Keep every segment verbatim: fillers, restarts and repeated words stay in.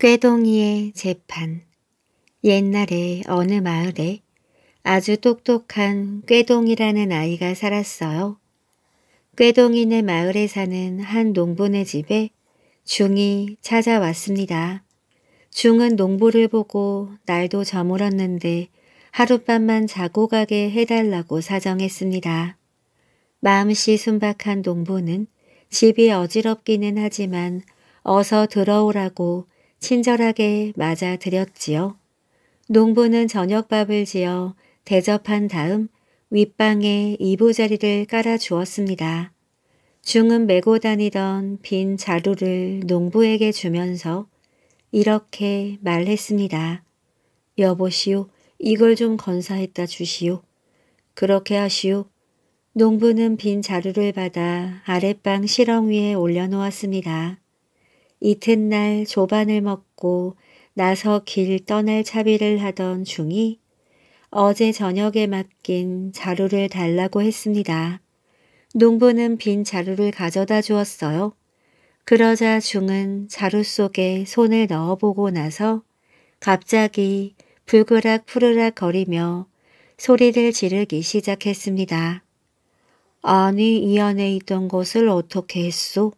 꾀동이의 재판. 옛날에 어느 마을에 아주 똑똑한 꾀동이라는 아이가 살았어요. 꾀동이네 마을에 사는 한 농부네 집에 중이 찾아왔습니다. 중은 농부를 보고 날도 저물었는데 하룻밤만 자고 가게 해달라고 사정했습니다. 마음씨 순박한 농부는 집이 어지럽기는 하지만 어서 들어오라고 친절하게 맞아들였지요. 농부는 저녁밥을 지어 대접한 다음 윗방에 이부자리를 깔아주었습니다. 중은 메고 다니던 빈 자루를 농부에게 주면서 이렇게 말했습니다. 여보시오, 이걸 좀 건사했다 주시오. 그렇게 하시오. 농부는 빈 자루를 받아 아랫방 실엉 위에 올려놓았습니다. 이튿날 조반을 먹고 나서 길 떠날 차비를 하던 중이 어제 저녁에 맡긴 자루를 달라고 했습니다. 농부는 빈 자루를 가져다 주었어요. 그러자 중은 자루 속에 손을 넣어보고 나서 갑자기 불그락 푸르락 거리며 소리를 지르기 시작했습니다. 아니, 이 안에 있던 것을 어떻게 했소?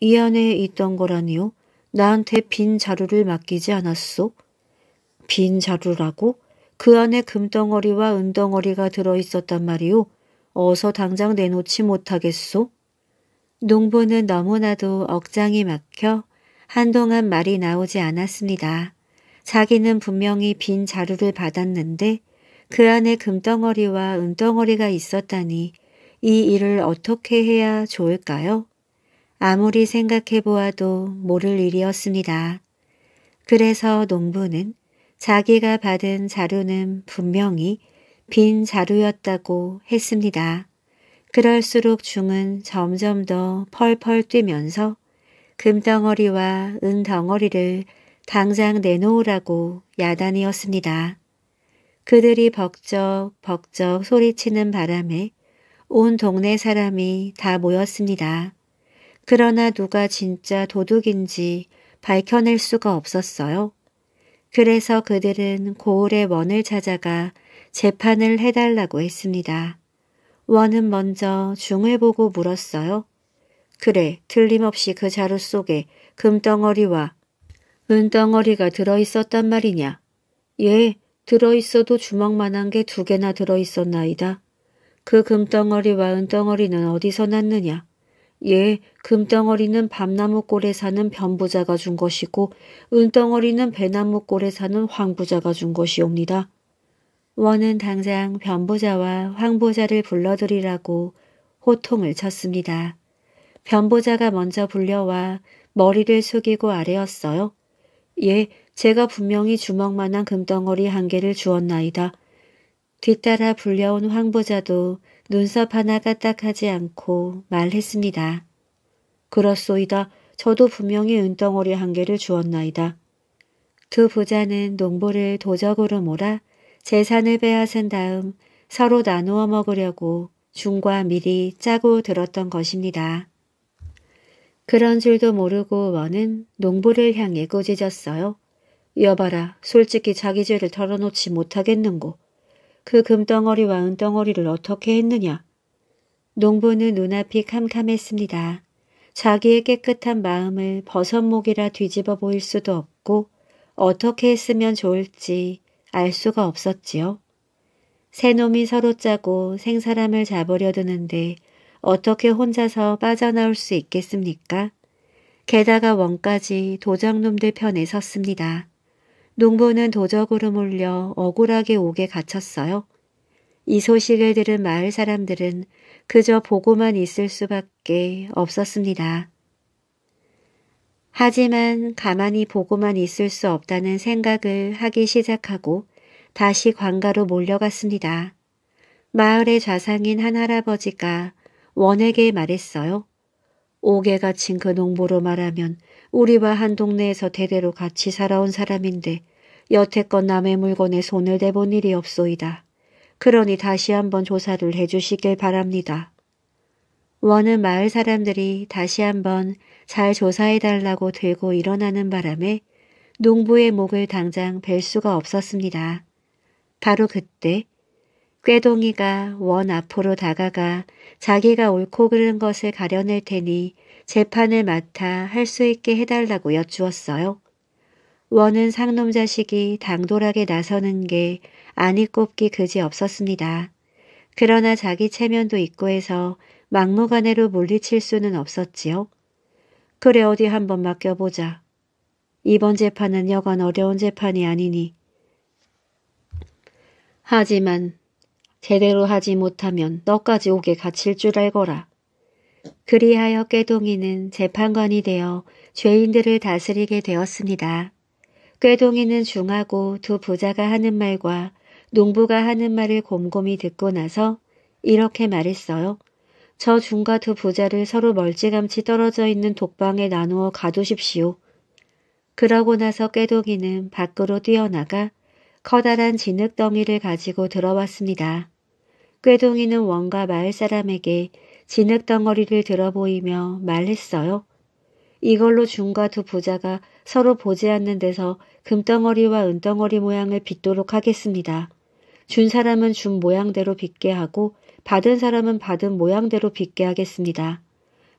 이 안에 있던 거라니요? 나한테 빈 자루를 맡기지 않았소? 빈 자루라고? 그 안에 금덩어리와 은덩어리가 들어있었단 말이오. 어서 당장 내놓지 못하겠소? 농부는 너무나도 억장이 막혀 한동안 말이 나오지 않았습니다. 자기는 분명히 빈 자루를 받았는데 그 안에 금덩어리와 은덩어리가 있었다니 이 일을 어떻게 해야 좋을까요? 아무리 생각해 보아도 모를 일이었습니다. 그래서 농부는 자기가 받은 자루는 분명히 빈 자루였다고 했습니다. 그럴수록 중은 점점 더 펄펄 뛰면서 금덩어리와 은덩어리를 당장 내놓으라고 야단이었습니다. 그들이 벅적 벅적 소리치는 바람에 온 동네 사람이 다 모였습니다. 그러나 누가 진짜 도둑인지 밝혀낼 수가 없었어요. 그래서 그들은 고을의 원을 찾아가 재판을 해달라고 했습니다. 원은 먼저 중을 보고 물었어요. 그래, 틀림없이 그 자루 속에 금덩어리와 은덩어리가 들어있었단 말이냐? 예, 들어있어도 주먹만한 게 두 개나 들어있었나이다. 그 금덩어리와 은덩어리는 어디서 났느냐? 예, 금덩어리는 밤나무골에 사는 변부자가 준 것이고 은덩어리는 배나무골에 사는 황부자가 준 것이옵니다. 원은 당장 변부자와 황부자를 불러들이라고 호통을 쳤습니다. 변부자가 먼저 불려와 머리를 숙이고 아뢰었어요. 예, 제가 분명히 주먹만한 금덩어리 한 개를 주었나이다. 뒤따라 불려온 황부자도 눈썹 하나 까딱하지 않고 말했습니다. 그렇소이다. 저도 분명히 은덩어리 한 개를 주었나이다. 두 부자는 농부를 도적으로 몰아 재산을 빼앗은 다음 서로 나누어 먹으려고 중과 미리 짜고 들었던 것입니다. 그런 줄도 모르고 원은 농부를 향해 꾸짖었어요. 여봐라, 솔직히 자기 죄를 털어놓지 못하겠는고. 그 금덩어리와 은덩어리를 어떻게 했느냐? 농부는 눈앞이 캄캄했습니다. 자기의 깨끗한 마음을 버섯목이라 뒤집어 보일 수도 없고 어떻게 했으면 좋을지 알 수가 없었지요. 세 놈이 서로 짜고 생사람을 잡으려 드는데 어떻게 혼자서 빠져나올 수 있겠습니까? 게다가 원까지 도적놈들 편에 섰습니다. 농부는 도적으로 몰려 억울하게 옥에 갇혔어요. 이 소식을 들은 마을 사람들은 그저 보고만 있을 수밖에 없었습니다. 하지만 가만히 보고만 있을 수 없다는 생각을 하기 시작하고 다시 관가로 몰려갔습니다. 마을의 좌상인 한 할아버지가 원에게 말했어요. 옥에 갇힌 그 농부로 말하면 우리와 한 동네에서 대대로 같이 살아온 사람인데 여태껏 남의 물건에 손을 대본 일이 없소이다. 그러니 다시 한번 조사를 해주시길 바랍니다. 원은 마을 사람들이 다시 한번 잘 조사해달라고 들고 일어나는 바람에 농부의 목을 당장 벨 수가 없었습니다. 바로 그때 꾀동이가 원 앞으로 다가가 자기가 옳고 그른 것을 가려낼 테니 재판을 맡아 할 수 있게 해달라고 여쭈었어요. 원은 상놈 자식이 당돌하게 나서는 게 아니 꼽기 그지 없었습니다. 그러나 자기 체면도 있고 해서 막무가내로 물리칠 수는 없었지요. 그래 어디 한번 맡겨보자. 이번 재판은 여간 어려운 재판이 아니니. 하지만 제대로 하지 못하면 너까지 옥에 갇힐 줄 알거라. 그리하여 꾀동이는 재판관이 되어 죄인들을 다스리게 되었습니다. 꾀동이는 중하고 두 부자가 하는 말과 농부가 하는 말을 곰곰이 듣고 나서 이렇게 말했어요. 저 중과 두 부자를 서로 멀찌감치 떨어져 있는 독방에 나누어 가두십시오. 그러고 나서 꾀동이는 밖으로 뛰어나가 커다란 진흙덩이를 가지고 들어왔습니다. 꾀동이는 원과 마을 사람에게 진흙덩어리를 들어보이며 말했어요. 이걸로 중과 두 부자가 서로 보지 않는 데서 금덩어리와 은덩어리 모양을 빚도록 하겠습니다. 준 사람은 준 모양대로 빚게 하고 받은 사람은 받은 모양대로 빚게 하겠습니다.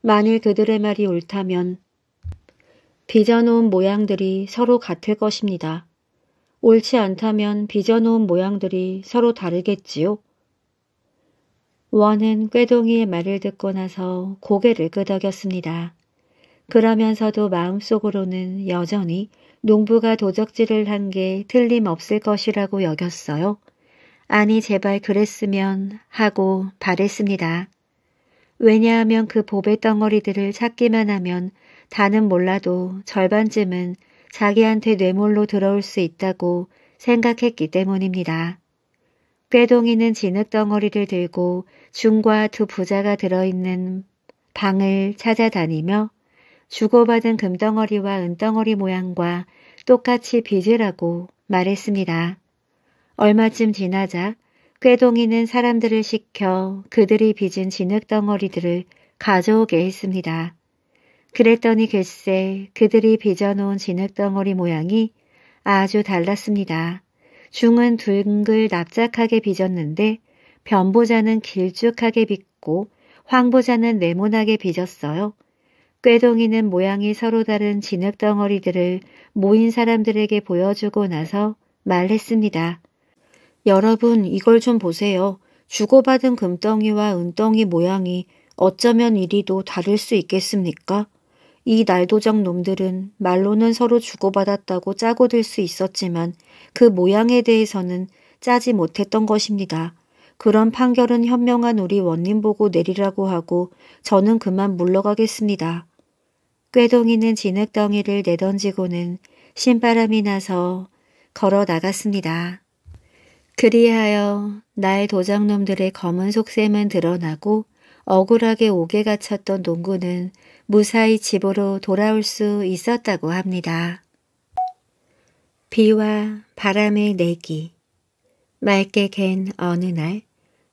만일 그들의 말이 옳다면 빚어놓은 모양들이 서로 같을 것입니다. 옳지 않다면 빚어놓은 모양들이 서로 다르겠지요. 원은 꾀동이의 말을 듣고 나서 고개를 끄덕였습니다. 그러면서도 마음속으로는 여전히 농부가 도적질을 한 게 틀림없을 것이라고 여겼어요. 아니 제발 그랬으면 하고 바랬습니다. 왜냐하면 그 보배덩어리들을 찾기만 하면 다는 몰라도 절반쯤은 자기한테 뇌물로 들어올 수 있다고 생각했기 때문입니다. 꾀동이는 진흙덩어리를 들고 중과 두 부자가 들어있는 방을 찾아다니며 주고받은 금덩어리와 은덩어리 모양과 똑같이 빚으라고 말했습니다. 얼마쯤 지나자 꾀동이는 사람들을 시켜 그들이 빚은 진흙덩어리들을 가져오게 했습니다. 그랬더니 글쎄 그들이 빚어놓은 진흙덩어리 모양이 아주 달랐습니다. 중은 둥글 납작하게 빚었는데 변보자는 길쭉하게 빚고 황보자는 네모나게 빚었어요. 꾀동이는 모양이 서로 다른 진흙덩어리들을 모인 사람들에게 보여주고 나서 말했습니다. 여러분 이걸 좀 보세요. 주고받은 금덩이와 은덩이 모양이 어쩌면 이리도 다를 수 있겠습니까? 이 날도적 놈들은 말로는 서로 주고받았다고 짜고 들 수 있었지만 그 모양에 대해서는 짜지 못했던 것입니다. 그런 판결은 현명한 우리 원님 보고 내리라고 하고 저는 그만 물러가겠습니다. 꾀동이는 진흙덩이를 내던지고는 신바람이 나서 걸어 나갔습니다. 그리하여 날 도적놈들의 검은 속셈은 드러나고 억울하게 옥에 갇혔던 농구는 무사히 집으로 돌아올 수 있었다고 합니다. 비와 바람의 내기. 맑게 갠 어느 날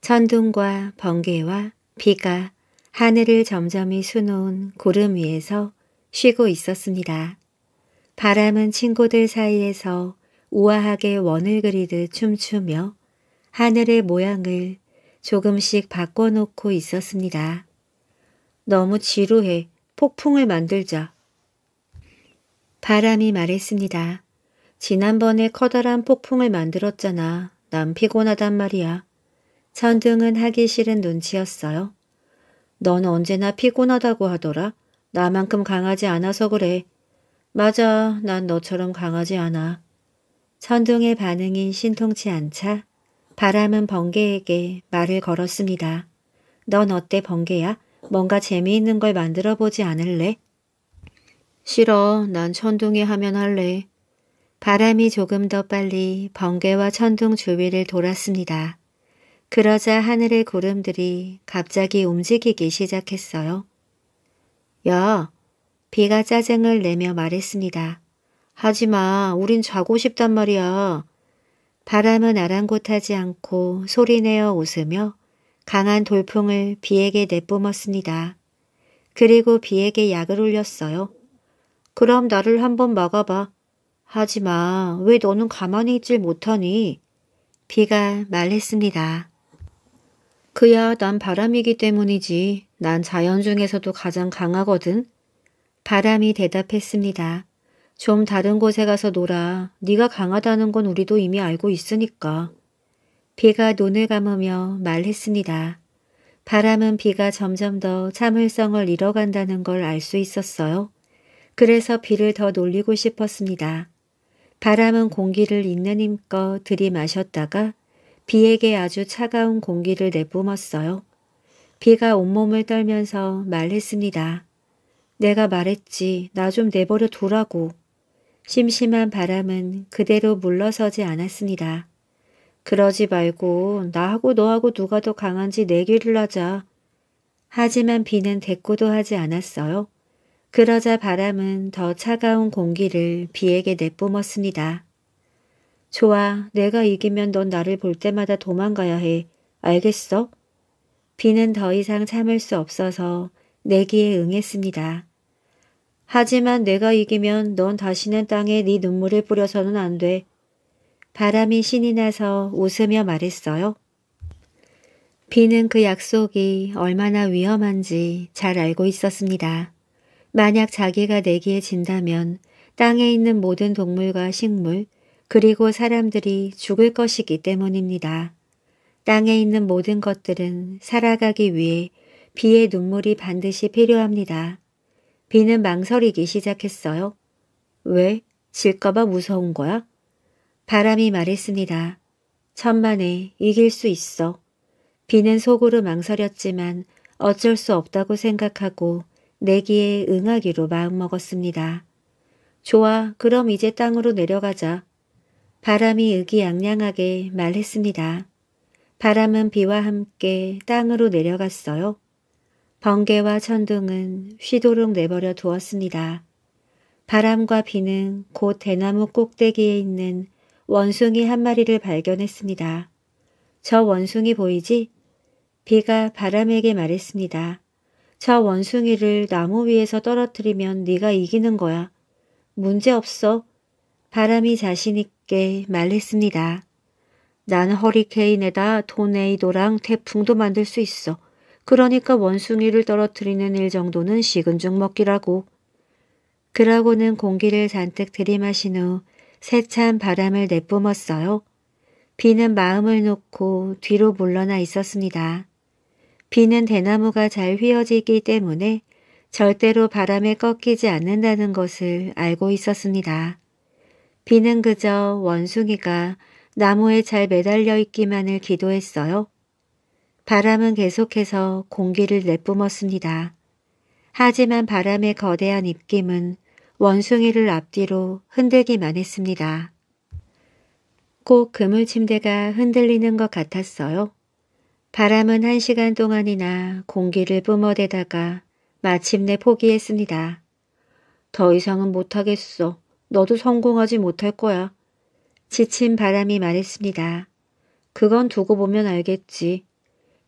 천둥과 번개와 비가 하늘을 점점이 수놓은 구름 위에서 쉬고 있었습니다. 바람은 친구들 사이에서 우아하게 원을 그리듯 춤추며 하늘의 모양을 조금씩 바꿔놓고 있었습니다. 너무 지루해. 폭풍을 만들자. 바람이 말했습니다. 지난번에 커다란 폭풍을 만들었잖아. 난 피곤하단 말이야. 천둥은 하기 싫은 눈치였어요. 넌 언제나 피곤하다고 하더라. 나만큼 강하지 않아서 그래. 맞아. 난 너처럼 강하지 않아. 천둥의 반응이 신통치 않자 바람은 번개에게 말을 걸었습니다. 넌 어때 번개야? 뭔가 재미있는 걸 만들어 보지 않을래? 싫어. 난 천둥이 하면 할래. 바람이 조금 더 빨리 번개와 천둥 주위를 돌았습니다. 그러자 하늘의 구름들이 갑자기 움직이기 시작했어요. 야, 비가 짜증을 내며 말했습니다. 하지마, 우린 자고 싶단 말이야. 바람은 아랑곳하지 않고 소리내어 웃으며 강한 돌풍을 비에게 내뿜었습니다. 그리고 비에게 약을 올렸어요. 그럼 나를 한번 막아봐. 하지마, 왜 너는 가만히 있질 못하니? 비가 말했습니다. 그야 난 바람이기 때문이지. 난 자연 중에서도 가장 강하거든. 바람이 대답했습니다. 좀 다른 곳에 가서 놀아. 네가 강하다는 건 우리도 이미 알고 있으니까. 비가 눈을 감으며 말했습니다. 바람은 비가 점점 더 참을성을 잃어간다는 걸 알 수 있었어요. 그래서 비를 더 놀리고 싶었습니다. 바람은 공기를 있는 힘껏 들이마셨다가 비에게 아주 차가운 공기를 내뿜었어요. 비가 온몸을 떨면서 말했습니다. 내가 말했지, 나 좀 내버려 두라고. 심심한 바람은 그대로 물러서지 않았습니다. 그러지 말고 나하고 너하고 누가 더 강한지 내기를 하자. 하지만 비는 대꾸도 하지 않았어요. 그러자 바람은 더 차가운 공기를 비에게 내뿜었습니다. 좋아, 내가 이기면 넌 나를 볼 때마다 도망가야 해. 알겠어? 비는 더 이상 참을 수 없어서 내기에 응했습니다. 하지만 내가 이기면 넌 다시는 땅에 네 눈물을 뿌려서는 안 돼. 바람이 신이 나서 웃으며 말했어요. 비는 그 약속이 얼마나 위험한지 잘 알고 있었습니다. 만약 자기가 내기에 진다면 땅에 있는 모든 동물과 식물 그리고 사람들이 죽을 것이기 때문입니다. 땅에 있는 모든 것들은 살아가기 위해 비의 눈물이 반드시 필요합니다. 비는 망설이기 시작했어요. 왜? 질까봐 무서운 거야? 바람이 말했습니다. 천만에 이길 수 있어. 비는 속으로 망설였지만 어쩔 수 없다고 생각하고 내기에 응하기로 마음먹었습니다. 좋아, 그럼 이제 땅으로 내려가자. 바람이 의기양양하게 말했습니다. 바람은 비와 함께 땅으로 내려갔어요. 번개와 천둥은 쉬도록 내버려 두었습니다. 바람과 비는 곧 대나무 꼭대기에 있는 원숭이 한 마리를 발견했습니다. 저 원숭이 보이지? 비가 바람에게 말했습니다. 저 원숭이를 나무 위에서 떨어뜨리면 네가 이기는 거야. 문제없어. 바람이 자신있게 말했습니다. 난 허리케인에다 토네이도랑 태풍도 만들 수 있어. 그러니까 원숭이를 떨어뜨리는 일 정도는 식은 죽 먹기라고. 그러고는 공기를 잔뜩 들이마신 후 세찬 바람을 내뿜었어요. 비는 마음을 놓고 뒤로 물러나 있었습니다. 비는 대나무가 잘 휘어지기 때문에 절대로 바람에 꺾이지 않는다는 것을 알고 있었습니다. 비는 그저 원숭이가 나무에 잘 매달려 있기만을 기도했어요. 바람은 계속해서 공기를 내뿜었습니다. 하지만 바람의 거대한 입김은 원숭이를 앞뒤로 흔들기만 했습니다. 꼭 그물침대가 흔들리는 것 같았어요. 바람은 한 시간 동안이나 공기를 뿜어대다가 마침내 포기했습니다. 더 이상은 못하겠어. 너도 성공하지 못할 거야. 지친 바람이 말했습니다. 그건 두고 보면 알겠지.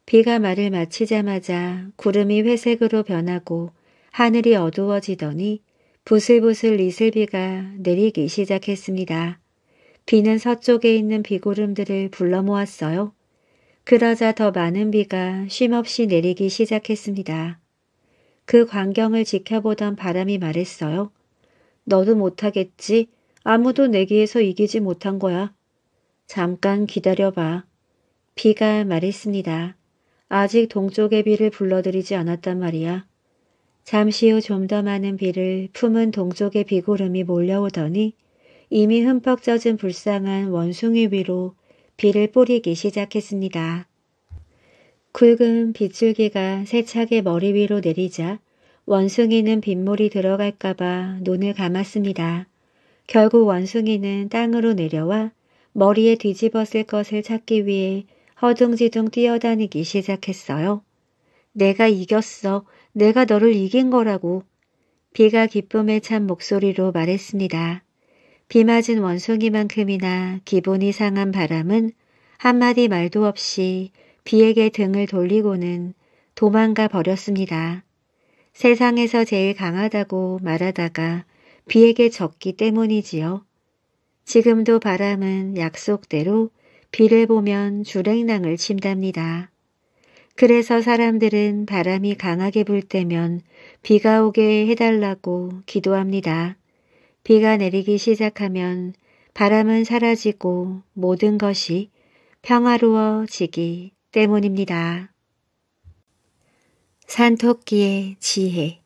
비가 말을 마치자마자 구름이 회색으로 변하고 하늘이 어두워지더니 부슬부슬 이슬비가 내리기 시작했습니다. 비는 서쪽에 있는 비구름들을 불러 모았어요. 그러자 더 많은 비가 쉼없이 내리기 시작했습니다. 그 광경을 지켜보던 바람이 말했어요. 너도 못하겠지? 아무도 내기에서 이기지 못한 거야. 잠깐 기다려봐. 비가 말했습니다. 아직 동쪽의 비를 불러들이지 않았단 말이야. 잠시 후 좀 더 많은 비를 품은 동쪽의 비구름이 몰려오더니 이미 흠뻑 젖은 불쌍한 원숭이 위로 비를 뿌리기 시작했습니다. 굵은 빗줄기가 세차게 머리 위로 내리자 원숭이는 빗물이 들어갈까봐 눈을 감았습니다. 결국 원숭이는 땅으로 내려와 머리에 뒤집어 쓸 것을 찾기 위해 허둥지둥 뛰어다니기 시작했어요. 내가 이겼어. 내가 너를 이긴 거라고. 비가 기쁨에 찬 목소리로 말했습니다. 비 맞은 원숭이만큼이나 기분이 상한 바람은 한마디 말도 없이 비에게 등을 돌리고는 도망가 버렸습니다. 세상에서 제일 강하다고 말하다가 비에게 졌기 때문이지요. 지금도 바람은 약속대로 비를 보면 주랭랑을 친답니다. 그래서 사람들은 바람이 강하게 불 때면 비가 오게 해달라고 기도합니다. 비가 내리기 시작하면 바람은 사라지고 모든 것이 평화로워지기 때문입니다. 산토끼의 지혜.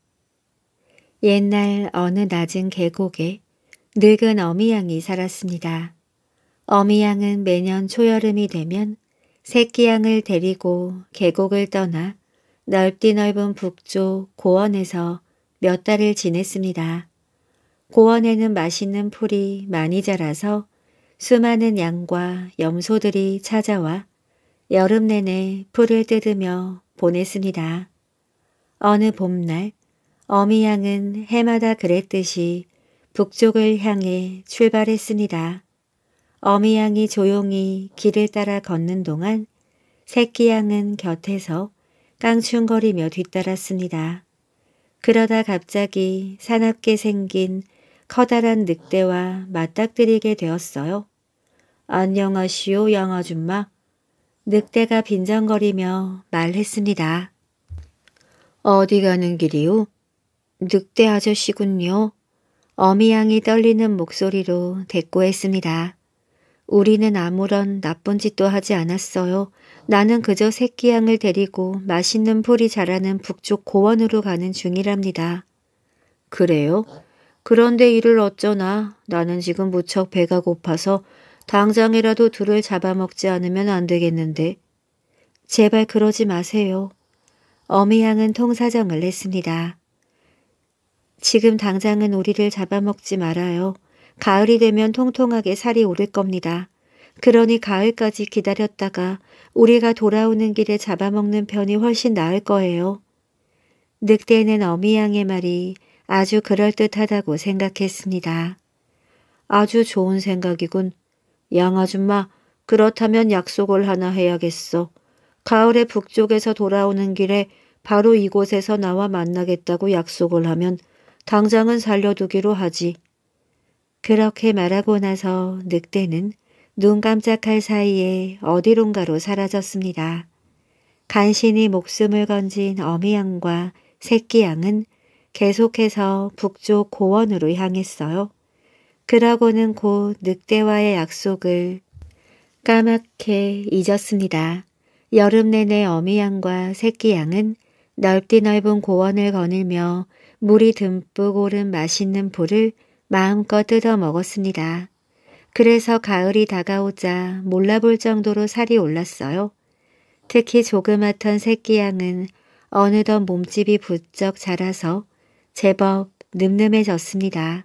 옛날 어느 낮은 계곡에 늙은 어미양이 살았습니다. 어미양은 매년 초여름이 되면 새끼양을 데리고 계곡을 떠나 넓디 넓은 북쪽 고원에서 몇 달을 지냈습니다. 고원에는 맛있는 풀이 많이 자라서 수많은 양과 염소들이 찾아와 여름 내내 풀을 뜯으며 보냈습니다. 어느 봄날 어미양은 해마다 그랬듯이 북쪽을 향해 출발했습니다. 어미양이 조용히 길을 따라 걷는 동안 새끼양은 곁에서 깡충거리며 뒤따랐습니다. 그러다 갑자기 사납게 생긴 커다란 늑대와 맞닥뜨리게 되었어요. 안녕하시오, 양아줌마. 늑대가 빈정거리며 말했습니다. 어디 가는 길이요? 늑대 아저씨군요. 어미양이 떨리는 목소리로 대꾸했습니다. 우리는 아무런 나쁜 짓도 하지 않았어요. 나는 그저 새끼양을 데리고 맛있는 풀이 자라는 북쪽 고원으로 가는 중이랍니다. 그래요? 그런데 이를 어쩌나. 나는 지금 무척 배가 고파서 당장이라도 둘을 잡아먹지 않으면 안 되겠는데. 제발 그러지 마세요. 어미양은 통사정을 했습니다. 지금 당장은 우리를 잡아먹지 말아요. 가을이 되면 통통하게 살이 오를 겁니다. 그러니 가을까지 기다렸다가 우리가 돌아오는 길에 잡아먹는 편이 훨씬 나을 거예요. 늑대는 어미양의 말이 아주 그럴듯하다고 생각했습니다. 아주 좋은 생각이군. 양아줌마, 그렇다면 약속을 하나 해야겠어. 가을에 북쪽에서 돌아오는 길에 바로 이곳에서 나와 만나겠다고 약속을 하면 당장은 살려두기로 하지. 그렇게 말하고 나서 늑대는 눈 깜짝할 사이에 어디론가로 사라졌습니다. 간신히 목숨을 건진 어미양과 새끼양은 계속해서 북쪽 고원으로 향했어요. 그러고는 곧 늑대와의 약속을 까맣게 잊었습니다. 여름 내내 어미양과 새끼양은 넓디 넓은 고원을 거닐며 물이 듬뿍 오른 맛있는 풀을 마음껏 뜯어 먹었습니다. 그래서 가을이 다가오자 몰라볼 정도로 살이 올랐어요. 특히 조그맣던 새끼양은 어느덧 몸집이 부쩍 자라서 제법 늠름해졌습니다.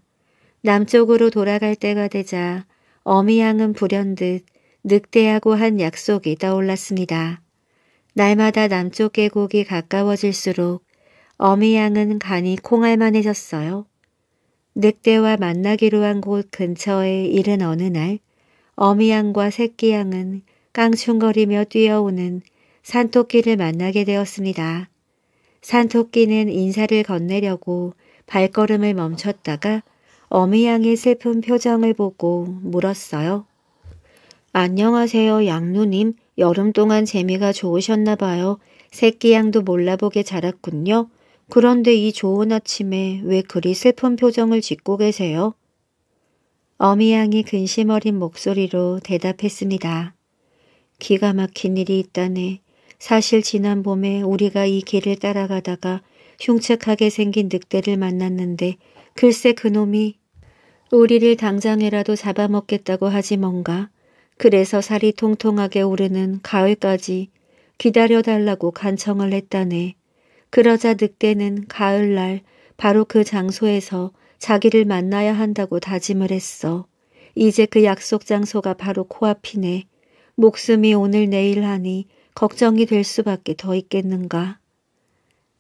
남쪽으로 돌아갈 때가 되자 어미양은 불현듯 늑대하고 한 약속이 떠올랐습니다. 날마다 남쪽 계곡이 가까워질수록 어미양은 간이 콩알만해졌어요. 늑대와 만나기로 한 곳 근처에 이른 어느 날 어미양과 새끼양은 깡충거리며 뛰어오는 산토끼를 만나게 되었습니다. 산토끼는 인사를 건네려고 발걸음을 멈췄다가 어미양의 슬픈 표정을 보고 물었어요. 안녕하세요, 양누님. 여름 동안 재미가 좋으셨나 봐요. 새끼양도 몰라보게 자랐군요. 그런데 이 좋은 아침에 왜 그리 슬픈 표정을 짓고 계세요? 어미양이 근심 어린 목소리로 대답했습니다. 기가 막힌 일이 있다네. 사실 지난 봄에 우리가 이 길을 따라가다가 흉측하게 생긴 늑대를 만났는데 글쎄 그놈이 우리를 당장이라도 잡아먹겠다고 하지 뭔가. 그래서 살이 통통하게 오르는 가을까지 기다려달라고 간청을 했다네. 그러자 늑대는 가을날 바로 그 장소에서 자기를 만나야 한다고 다짐을 했어. 이제 그 약속 장소가 바로 코앞이네. 목숨이 오늘 내일 하니 걱정이 될 수밖에 더 있겠는가.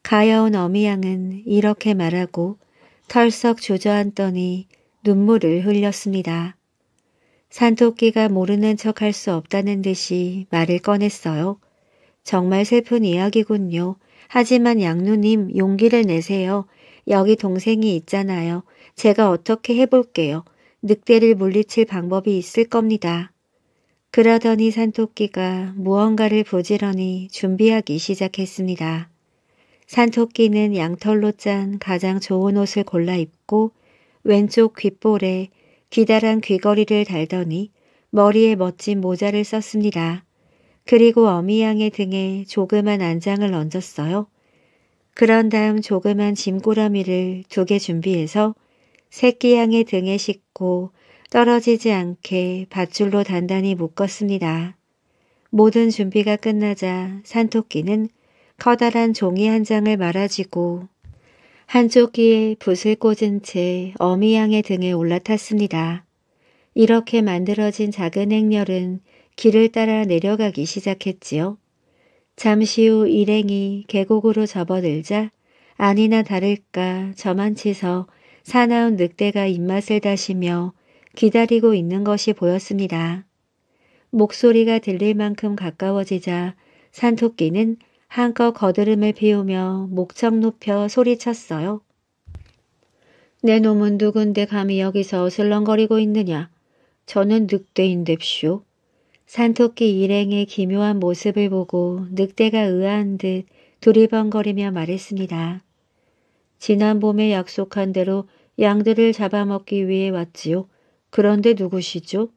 가여운 어미양은 이렇게 말하고 털썩 주저앉더니 눈물을 흘렸습니다. 산토끼가 모르는 척할 수 없다는 듯이 말을 꺼냈어요. 정말 슬픈 이야기군요. 하지만 양누님, 용기를 내세요. 여기 동생이 있잖아요. 제가 어떻게 해볼게요. 늑대를 물리칠 방법이 있을 겁니다. 그러더니 산토끼가 무언가를 부지런히 준비하기 시작했습니다. 산토끼는 양털로 짠 가장 좋은 옷을 골라 입고 왼쪽 귓볼에 기다란 귀걸이를 달더니 머리에 멋진 모자를 썼습니다. 그리고 어미양의 등에 조그만 안장을 얹었어요. 그런 다음 조그만 짐꾸러미를 두 개 준비해서 새끼양의 등에 싣고 떨어지지 않게 밧줄로 단단히 묶었습니다. 모든 준비가 끝나자 산토끼는 커다란 종이 한 장을 말아쥐고 한쪽 귀에 붓을 꽂은 채 어미양의 등에 올라탔습니다. 이렇게 만들어진 작은 행렬은 길을 따라 내려가기 시작했지요. 잠시 후 일행이 계곡으로 접어들자 아니나 다를까 저만치서 사나운 늑대가 입맛을 다시며 기다리고 있는 것이 보였습니다. 목소리가 들릴 만큼 가까워지자 산토끼는 한껏 거드름을 피우며 목청 높여 소리쳤어요. 내 놈은 누군데 감히 여기서 슬렁거리고 있느냐? 저는 늑대인뎁쇼. 산토끼 일행의 기묘한 모습을 보고 늑대가 의아한 듯 두리번거리며 말했습니다. 지난 봄에 약속한 대로 양들을 잡아먹기 위해 왔지요. 그런데 누구시죠?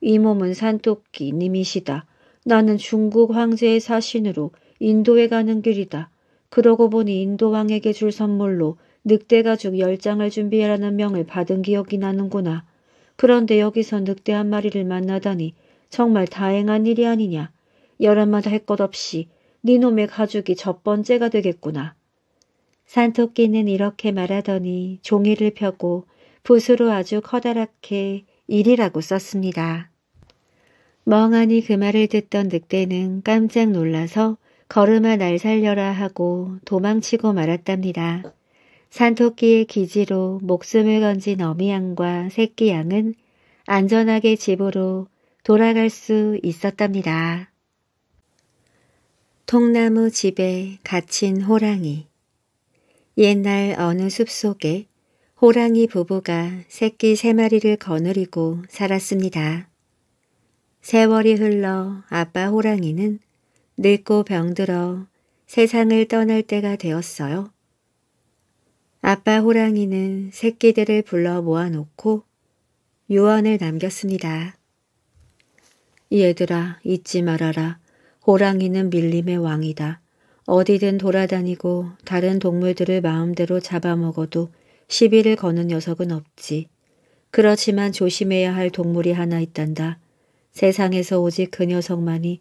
이 몸은 산토끼 님이시다. 나는 중국 황제의 사신으로 인도에 가는 길이다. 그러고 보니 인도왕에게 줄 선물로 늑대가죽 열 장을 준비하라는 명을 받은 기억이 나는구나. 그런데 여기서 늑대 한 마리를 만나다니 정말 다행한 일이 아니냐. 여름마다 할 것 없이 네 놈의 가죽이 첫 번째가 되겠구나. 산토끼는 이렇게 말하더니 종이를 펴고 붓으로 아주 커다랗게 일이라고 썼습니다. 멍하니 그 말을 듣던 늑대는 깜짝 놀라서 걸음아 날 살려라 하고 도망치고 말았답니다. 산토끼의 기지로 목숨을 건진 어미양과 새끼양은 안전하게 집으로 돌아갈 수 있었답니다. 통나무 집에 갇힌 호랑이. 옛날 어느 숲속에 호랑이 부부가 새끼 세 마리를 거느리고 살았습니다. 세월이 흘러 아빠 호랑이는 늙고 병들어 세상을 떠날 때가 되었어요. 아빠 호랑이는 새끼들을 불러 모아놓고 유언을 남겼습니다. 얘들아, 잊지 말아라. 호랑이는 밀림의 왕이다. 어디든 돌아다니고 다른 동물들을 마음대로 잡아먹어도 시비를 거는 녀석은 없지. 그렇지만 조심해야 할 동물이 하나 있단다. 세상에서 오직 그 녀석만이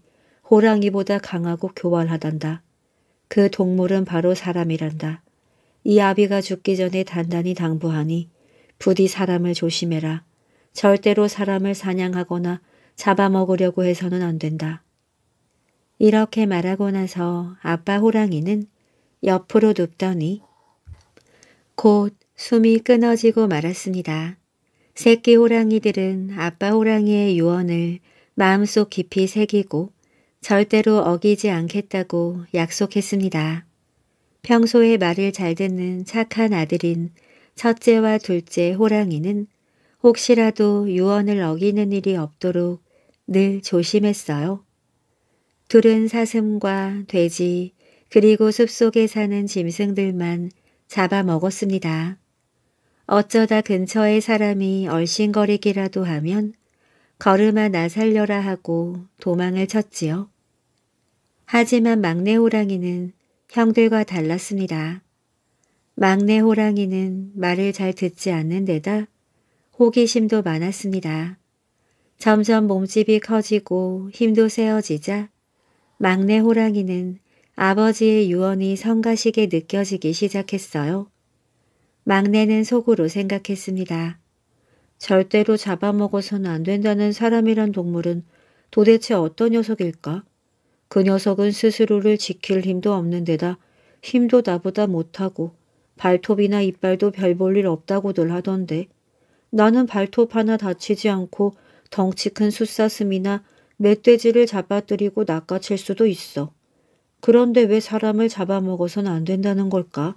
호랑이보다 강하고 교활하단다. 그 동물은 바로 사람이란다. 이 아비가 죽기 전에 단단히 당부하니 부디 사람을 조심해라. 절대로 사람을 사냥하거나 잡아먹으려고 해서는 안 된다. 이렇게 말하고 나서 아빠 호랑이는 옆으로 눕더니 곧 숨이 끊어지고 말았습니다. 새끼 호랑이들은 아빠 호랑이의 유언을 마음속 깊이 새기고 절대로 어기지 않겠다고 약속했습니다. 평소에 말을 잘 듣는 착한 아들인 첫째와 둘째 호랑이는 혹시라도 유언을 어기는 일이 없도록 늘 조심했어요. 둘은 사슴과 돼지 그리고 숲속에 사는 짐승들만 잡아먹었습니다. 어쩌다 근처에 사람이 얼씬거리기라도 하면 걸음아 나 살려라 하고 도망을 쳤지요. 하지만 막내 호랑이는 형들과 달랐습니다. 막내 호랑이는 말을 잘 듣지 않는 데다 호기심도 많았습니다. 점점 몸집이 커지고 힘도 세어지자 막내 호랑이는 아버지의 유언이 성가시게 느껴지기 시작했어요. 막내는 속으로 생각했습니다. 절대로 잡아먹어서는 안 된다는 사람이란 동물은 도대체 어떤 녀석일까? 그 녀석은 스스로를 지킬 힘도 없는 데다 힘도 나보다 못하고 발톱이나 이빨도 별 볼 일 없다고들 하던데 나는 발톱 하나 다치지 않고 덩치 큰 숫사슴이나 멧돼지를 잡아뜨리고 낚아챌 수도 있어. 그런데 왜 사람을 잡아먹어서는 안 된다는 걸까?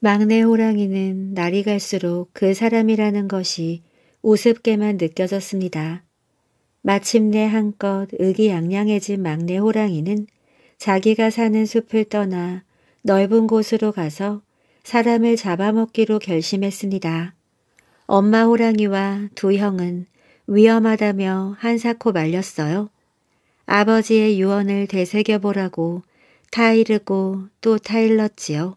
막내 호랑이는 날이 갈수록 그 사람이라는 것이 우습게만 느껴졌습니다. 마침내 한껏 의기양양해진 막내 호랑이는 자기가 사는 숲을 떠나 넓은 곳으로 가서 사람을 잡아먹기로 결심했습니다. 엄마 호랑이와 두 형은 위험하다며 한사코 말렸어요. 아버지의 유언을 되새겨보라고 타이르고 또 타일렀지요.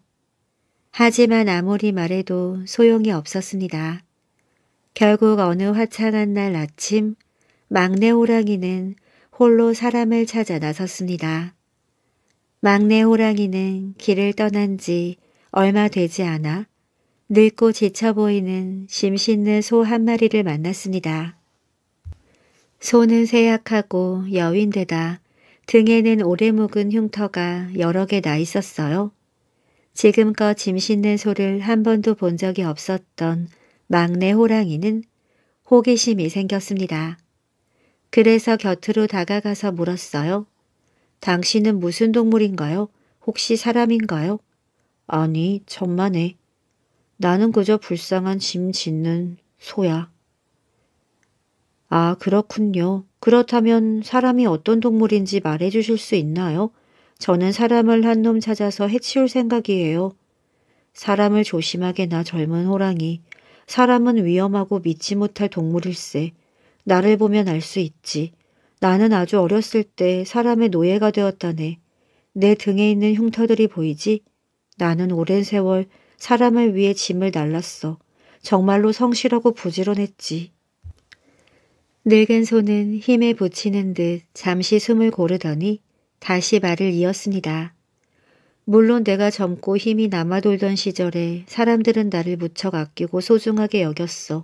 하지만 아무리 말해도 소용이 없었습니다. 결국 어느 화창한 날 아침 막내 호랑이는 홀로 사람을 찾아 나섰습니다. 막내 호랑이는 길을 떠난 지 얼마 되지 않아 늙고 지쳐 보이는 심신의 소 한 마리를 만났습니다. 소는 쇠약하고 여윈데다 등에는 오래 묵은 흉터가 여러 개 나 있었어요. 지금껏 짐신는 소를 한 번도 본 적이 없었던 막내 호랑이는 호기심이 생겼습니다. 그래서 곁으로 다가가서 물었어요. 당신은 무슨 동물인가요? 혹시 사람인가요? 아니, 천만에. 나는 그저 불쌍한 짐 짖는 소야. 아, 그렇군요. 그렇다면 사람이 어떤 동물인지 말해주실 수 있나요? 저는 사람을 한 놈 찾아서 해치울 생각이에요. 사람을 조심하게나 젊은 호랑이. 사람은 위험하고 믿지 못할 동물일세. 나를 보면 알 수 있지. 나는 아주 어렸을 때 사람의 노예가 되었다네. 내 등에 있는 흉터들이 보이지? 나는 오랜 세월 사람을 위해 짐을 날랐어. 정말로 성실하고 부지런했지. 늙은 소는 힘에 부치는 듯 잠시 숨을 고르더니 다시 말을 이었습니다. 물론 내가 젊고 힘이 남아돌던 시절에 사람들은 나를 무척 아끼고 소중하게 여겼어.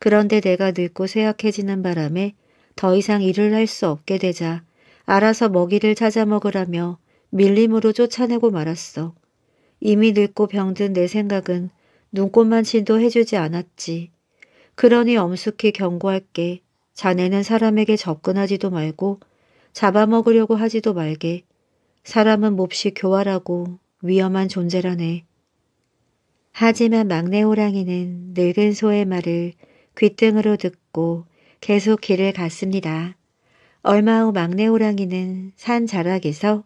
그런데 내가 늙고 쇠약해지는 바람에 더 이상 일을 할 수 없게 되자 알아서 먹이를 찾아 먹으라며 밀림으로 쫓아내고 말았어. 이미 늙고 병든 내 생각은 눈꽃만 진도해주지 않았지. 그러니 엄숙히 경고할게. 자네는 사람에게 접근하지도 말고 잡아먹으려고 하지도 말게. 사람은 몹시 교활하고 위험한 존재라네. 하지만 막내 호랑이는 늙은 소의 말을 귓등으로 듣고 계속 길을 갔습니다. 얼마 후 막내 호랑이는 산 자락에서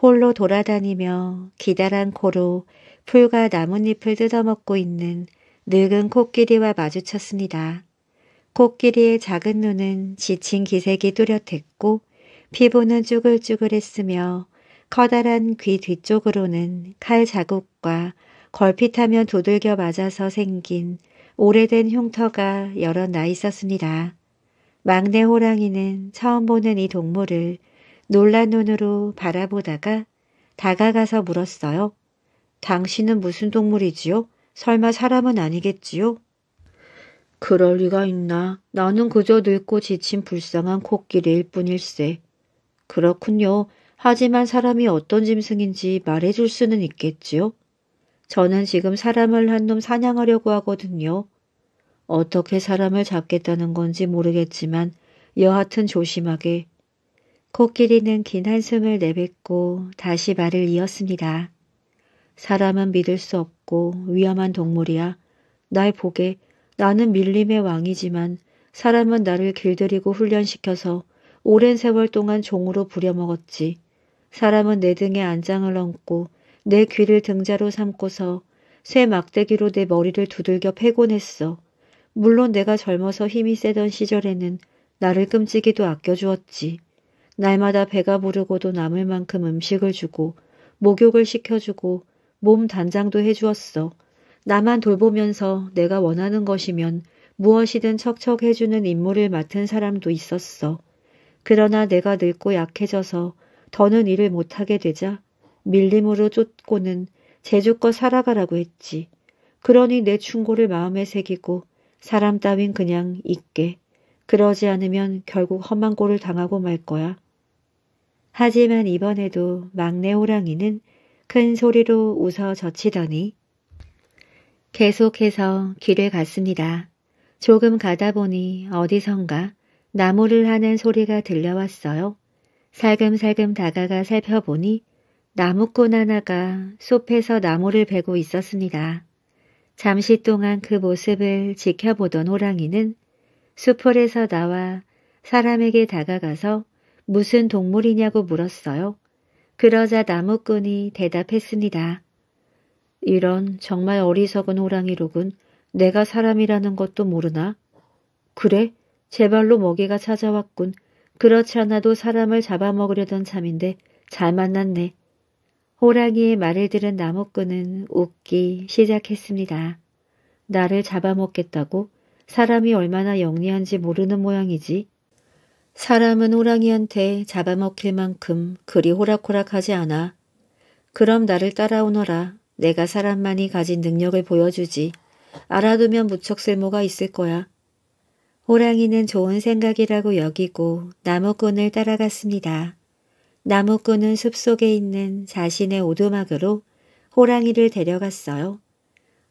홀로 돌아다니며 기다란 코로 풀과 나뭇잎을 뜯어먹고 있는 늙은 코끼리와 마주쳤습니다. 코끼리의 작은 눈은 지친 기색이 뚜렷했고 피부는 쭈글쭈글했으며 커다란 귀 뒤쪽으로는 칼 자국과 걸핏하면 두들겨 맞아서 생긴 오래된 흉터가 여러 나 있었습니다. 막내 호랑이는 처음 보는 이 동물을 놀란 눈으로 바라보다가 다가가서 물었어요. 당신은 무슨 동물이지요? 설마 사람은 아니겠지요? 그럴 리가 있나. 나는 그저 늙고 지친 불쌍한 코끼리일 뿐일세. 그렇군요. 하지만 사람이 어떤 짐승인지 말해줄 수는 있겠지요? 저는 지금 사람을 한 놈 사냥하려고 하거든요. 어떻게 사람을 잡겠다는 건지 모르겠지만 여하튼 조심하게. 코끼리는 긴 한숨을 내뱉고 다시 말을 이었습니다. 사람은 믿을 수 없고 위험한 동물이야. 날 보게. 나는 밀림의 왕이지만 사람은 나를 길들이고 훈련시켜서 오랜 세월 동안 종으로 부려먹었지. 사람은 내 등에 안장을 얹고 내 귀를 등자로 삼고서 쇠 막대기로 내 머리를 두들겨 패곤 했어. 물론 내가 젊어서 힘이 세던 시절에는 나를 끔찍이도 아껴주었지. 날마다 배가 부르고도 남을 만큼 음식을 주고 목욕을 시켜주고 몸 단장도 해주었어. 나만 돌보면서 내가 원하는 것이면 무엇이든 척척해주는 임무를 맡은 사람도 있었어. 그러나 내가 늙고 약해져서 더는 일을 못하게 되자 밀림으로 쫓고는 재주껏 살아가라고 했지. 그러니 내 충고를 마음에 새기고 사람 따윈 그냥 잊게. 그러지 않으면 결국 험한 꼴을 당하고 말 거야. 하지만 이번에도 막내 호랑이는 큰 소리로 웃어 젖히더니 계속해서 길을 갔습니다. 조금 가다 보니 어디선가 나무를 하는 소리가 들려왔어요. 살금살금 다가가 살펴보니 나무꾼 하나가 숲에서 나무를 베고 있었습니다. 잠시 동안 그 모습을 지켜보던 호랑이는 수풀에서 나와 사람에게 다가가서 무슨 동물이냐고 물었어요. 그러자 나무꾼이 대답했습니다. 이런 정말 어리석은 호랑이로군. 내가 사람이라는 것도 모르나? 그래? 제발로 먹이가 찾아왔군. 그렇지 않아도 사람을 잡아먹으려던 참인데 잘 만났네. 호랑이의 말을 들은 나무꾼은 웃기 시작했습니다. 나를 잡아먹겠다고? 사람이 얼마나 영리한지 모르는 모양이지. 사람은 호랑이한테 잡아먹힐 만큼 그리 호락호락하지 않아. 그럼 나를 따라오너라. 내가 사람만이 가진 능력을 보여주지. 알아두면 무척 쓸모가 있을 거야. 호랑이는 좋은 생각이라고 여기고 나무꾼을 따라갔습니다. 나무꾼은 숲속에 있는 자신의 오두막으로 호랑이를 데려갔어요.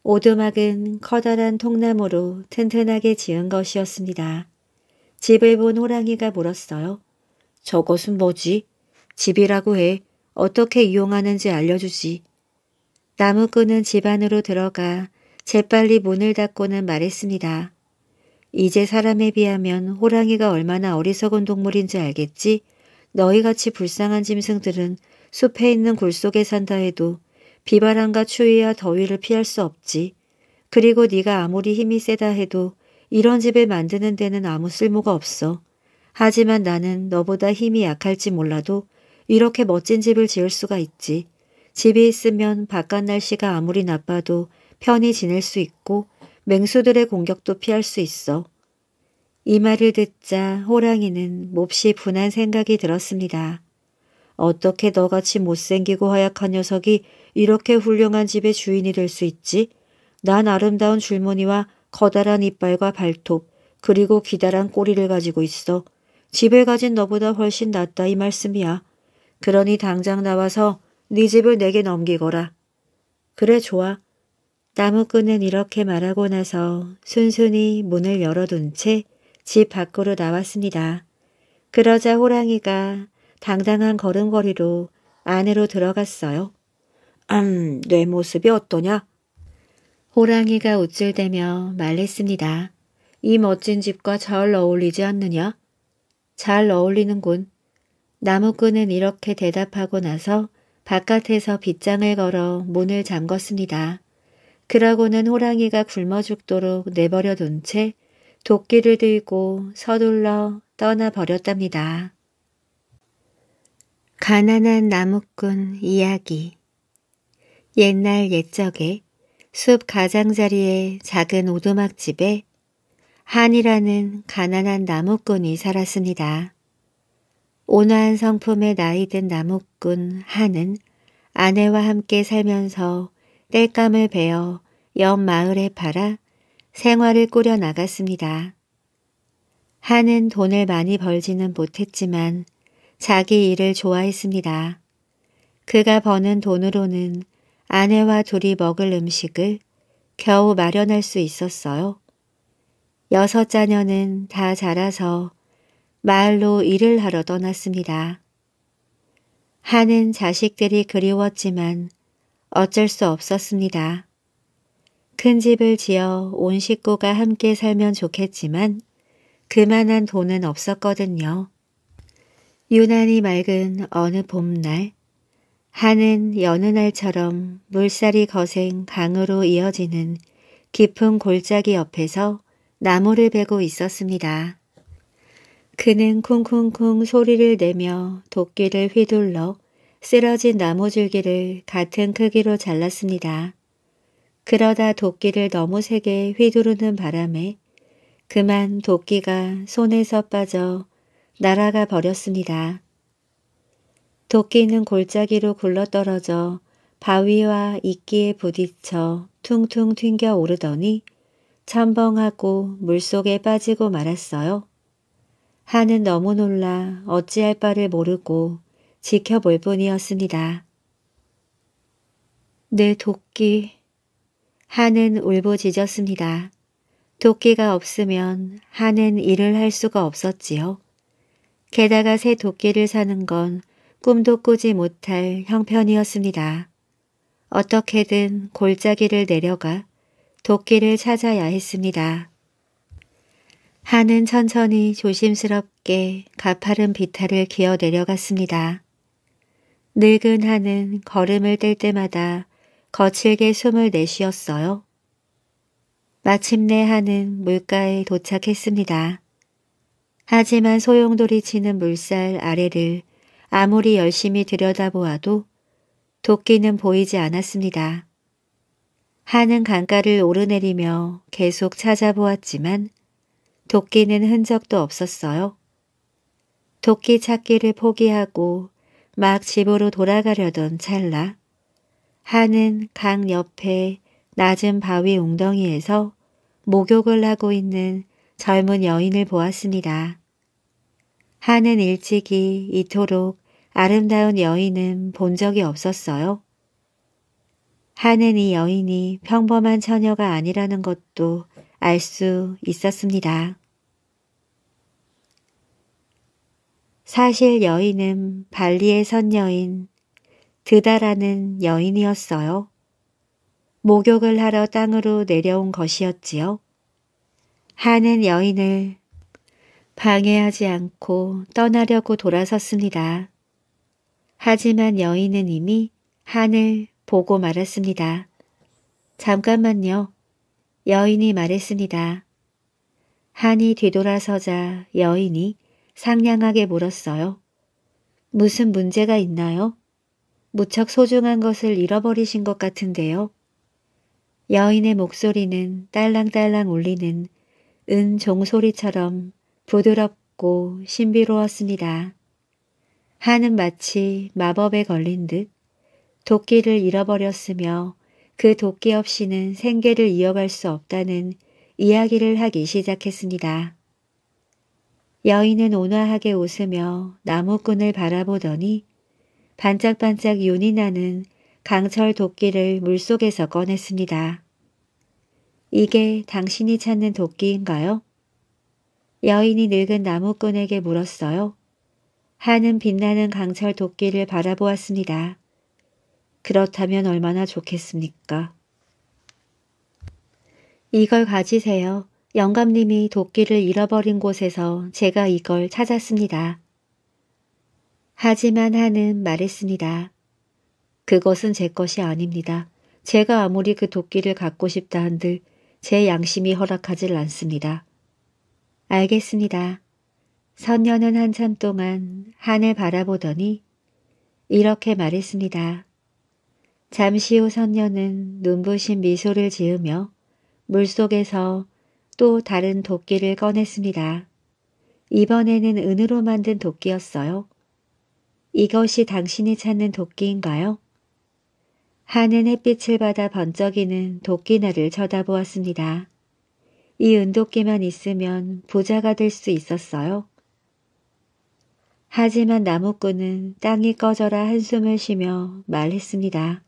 오두막은 커다란 통나무로 튼튼하게 지은 것이었습니다. 집을 본 호랑이가 물었어요. 저것은 뭐지? 집이라고 해. 어떻게 이용하는지 알려주지. 나무꾼은 집 안으로 들어가 재빨리 문을 닫고는 말했습니다. 이제 사람에 비하면 호랑이가 얼마나 어리석은 동물인지 알겠지? 너희같이 불쌍한 짐승들은 숲에 있는 굴 속에 산다 해도 비바람과 추위와 더위를 피할 수 없지. 그리고 네가 아무리 힘이 세다 해도 이런 집을 만드는 데는 아무 쓸모가 없어. 하지만 나는 너보다 힘이 약할지 몰라도 이렇게 멋진 집을 지을 수가 있지. 집이 있으면 바깥 날씨가 아무리 나빠도 편히 지낼 수 있고 맹수들의 공격도 피할 수 있어. 이 말을 듣자 호랑이는 몹시 분한 생각이 들었습니다. 어떻게 너같이 못생기고 허약한 녀석이 이렇게 훌륭한 집의 주인이 될 수 있지? 난 아름다운 줄무늬와 커다란 이빨과 발톱, 그리고 기다란 꼬리를 가지고 있어. 집을 가진 너보다 훨씬 낫다 이 말씀이야. 그러니 당장 나와서 네 집을 내게 넘기거라. 그래, 좋아. 나무꾼은 이렇게 말하고 나서 순순히 문을 열어둔 채 집 밖으로 나왔습니다. 그러자 호랑이가 당당한 걸음걸이로 안으로 들어갔어요. 음, 내 모습이 어떠냐? 호랑이가 우쭐대며 말했습니다. 이 멋진 집과 잘 어울리지 않느냐? 잘 어울리는군. 나무꾼은 이렇게 대답하고 나서 바깥에서 빗장을 걸어 문을 잠궜습니다. 그러고는 호랑이가 굶어 죽도록 내버려 둔 채 도끼를 들고 서둘러 떠나버렸답니다. 가난한 나무꾼 이야기. 옛날 옛적에 숲 가장자리의 작은 오두막집에 한이라는 가난한 나무꾼이 살았습니다. 온화한 성품의 나이든 나무꾼 한은 아내와 함께 살면서 땔감을 베어 옆 마을에 팔아 생활을 꾸려나갔습니다. 한은 돈을 많이 벌지는 못했지만 자기 일을 좋아했습니다. 그가 버는 돈으로는 아내와 둘이 먹을 음식을 겨우 마련할 수 있었어요. 여섯 자녀는 다 자라서 마을로 일을 하러 떠났습니다. 한은 자식들이 그리웠지만 어쩔 수 없었습니다. 큰 집을 지어 온 식구가 함께 살면 좋겠지만 그만한 돈은 없었거든요. 유난히 맑은 어느 봄날, 한은 여느 날처럼 물살이 거센 강으로 이어지는 깊은 골짜기 옆에서 나무를 베고 있었습니다. 그는 쿵쿵쿵 소리를 내며 도끼를 휘둘러 쓰러진 나무 줄기를 같은 크기로 잘랐습니다. 그러다 도끼를 너무 세게 휘두르는 바람에 그만 도끼가 손에서 빠져 날아가 버렸습니다. 도끼는 골짜기로 굴러떨어져 바위와 이끼에 부딪혀 퉁퉁 튕겨 오르더니 첨벙하고 물속에 빠지고 말았어요. 한은 너무 놀라 어찌할 바를 모르고 지켜볼 뿐이었습니다. 내 도끼. 한은 울부짖었습니다. 도끼가 없으면 한은 일을 할 수가 없었지요. 게다가 새 도끼를 사는 건 꿈도 꾸지 못할 형편이었습니다. 어떻게든 골짜기를 내려가 도끼를 찾아야 했습니다. 하는 천천히 조심스럽게 가파른 비탈을 기어 내려갔습니다. 늙은 하는 걸음을 뗄 때마다 거칠게 숨을 내쉬었어요. 마침내 하는 물가에 도착했습니다. 하지만 소용돌이 치는 물살 아래를 아무리 열심히 들여다보아도 도끼는 보이지 않았습니다. 하는 강가를 오르내리며 계속 찾아보았지만 도끼는 흔적도 없었어요. 도끼 찾기를 포기하고 막 집으로 돌아가려던 찰나 하는 강 옆에 낮은 바위 웅덩이에서 목욕을 하고 있는 젊은 여인을 보았습니다. 하는 일찍이 이토록 아름다운 여인은 본 적이 없었어요. 하는 이 여인이 평범한 처녀가 아니라는 것도 알 수 있었습니다. 사실 여인은 발리의 선녀인 드다라는 여인이었어요. 목욕을 하러 땅으로 내려온 것이었지요. 하는 여인을 방해하지 않고 떠나려고 돌아섰습니다. 하지만 여인은 이미 한을 보고 말았습니다. 잠깐만요. 여인이 말했습니다. 한이 뒤돌아서자 여인이 상냥하게 물었어요. 무슨 문제가 있나요? 무척 소중한 것을 잃어버리신 것 같은데요. 여인의 목소리는 딸랑딸랑 울리는 은 종소리처럼 부드럽고 신비로웠습니다. 하는 마치 마법에 걸린 듯 도끼를 잃어버렸으며 그 도끼 없이는 생계를 이어갈 수 없다는 이야기를 하기 시작했습니다. 여인은 온화하게 웃으며 나무꾼을 바라보더니 반짝반짝 윤이 나는 강철 도끼를 물속에서 꺼냈습니다. 이게 당신이 찾는 도끼인가요? 여인이 늙은 나무꾼에게 물었어요. 하는 빛나는 강철 도끼를 바라보았습니다. 그렇다면 얼마나 좋겠습니까? 이걸 가지세요. 영감님이 도끼를 잃어버린 곳에서 제가 이걸 찾았습니다. 하지만 하는 말했습니다. 그것은 제 것이 아닙니다. 제가 아무리 그 도끼를 갖고 싶다 한들 제 양심이 허락하질 않습니다. 알겠습니다. 선녀는 한참 동안 한을 바라보더니 이렇게 말했습니다. 잠시 후 선녀는 눈부신 미소를 지으며 물속에서 또 다른 도끼를 꺼냈습니다. 이번에는 은으로 만든 도끼였어요. 이것이 당신이 찾는 도끼인가요? 하는 햇빛을 받아 번쩍이는 도끼날을 쳐다보았습니다. 이 은도끼만 있으면 부자가 될 수 있었어요. 하지만 나무꾼은 땅이 꺼져라 한숨을 쉬며 말했습니다.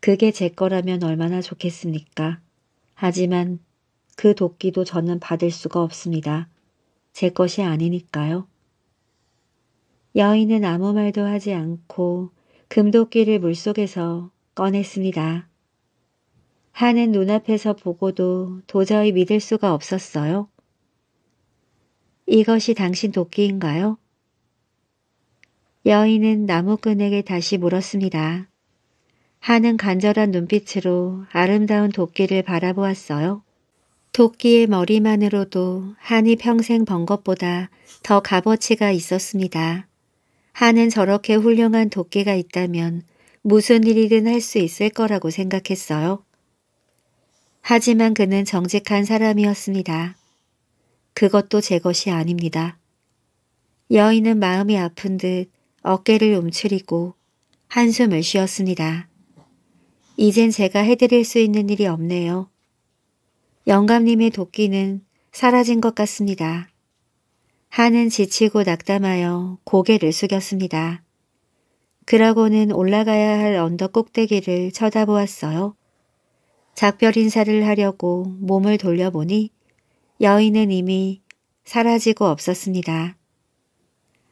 그게 제 거라면 얼마나 좋겠습니까? 하지만 그 도끼도 저는 받을 수가 없습니다. 제 것이 아니니까요. 여인은 아무 말도 하지 않고 금도끼를 물속에서 꺼냈습니다. 하는 눈앞에서 보고도 도저히 믿을 수가 없었어요. 이것이 당신 도끼인가요? 여인은 나무꾼에게 다시 물었습니다. 하는 간절한 눈빛으로 아름다운 도끼를 바라보았어요. 도끼의 머리만으로도 한이 평생 번 것보다 더 값어치가 있었습니다. 한은 저렇게 훌륭한 도끼가 있다면 무슨 일이든 할 수 있을 거라고 생각했어요. 하지만 그는 정직한 사람이었습니다. 그것도 제 것이 아닙니다. 여인은 마음이 아픈 듯 어깨를 움츠리고 한숨을 쉬었습니다. 이젠 제가 해드릴 수 있는 일이 없네요. 영감님의 도끼는 사라진 것 같습니다. 하는 지치고 낙담하여 고개를 숙였습니다. 그러고는 올라가야 할 언덕 꼭대기를 쳐다보았어요. 작별 인사를 하려고 몸을 돌려보니 여인은 이미 사라지고 없었습니다.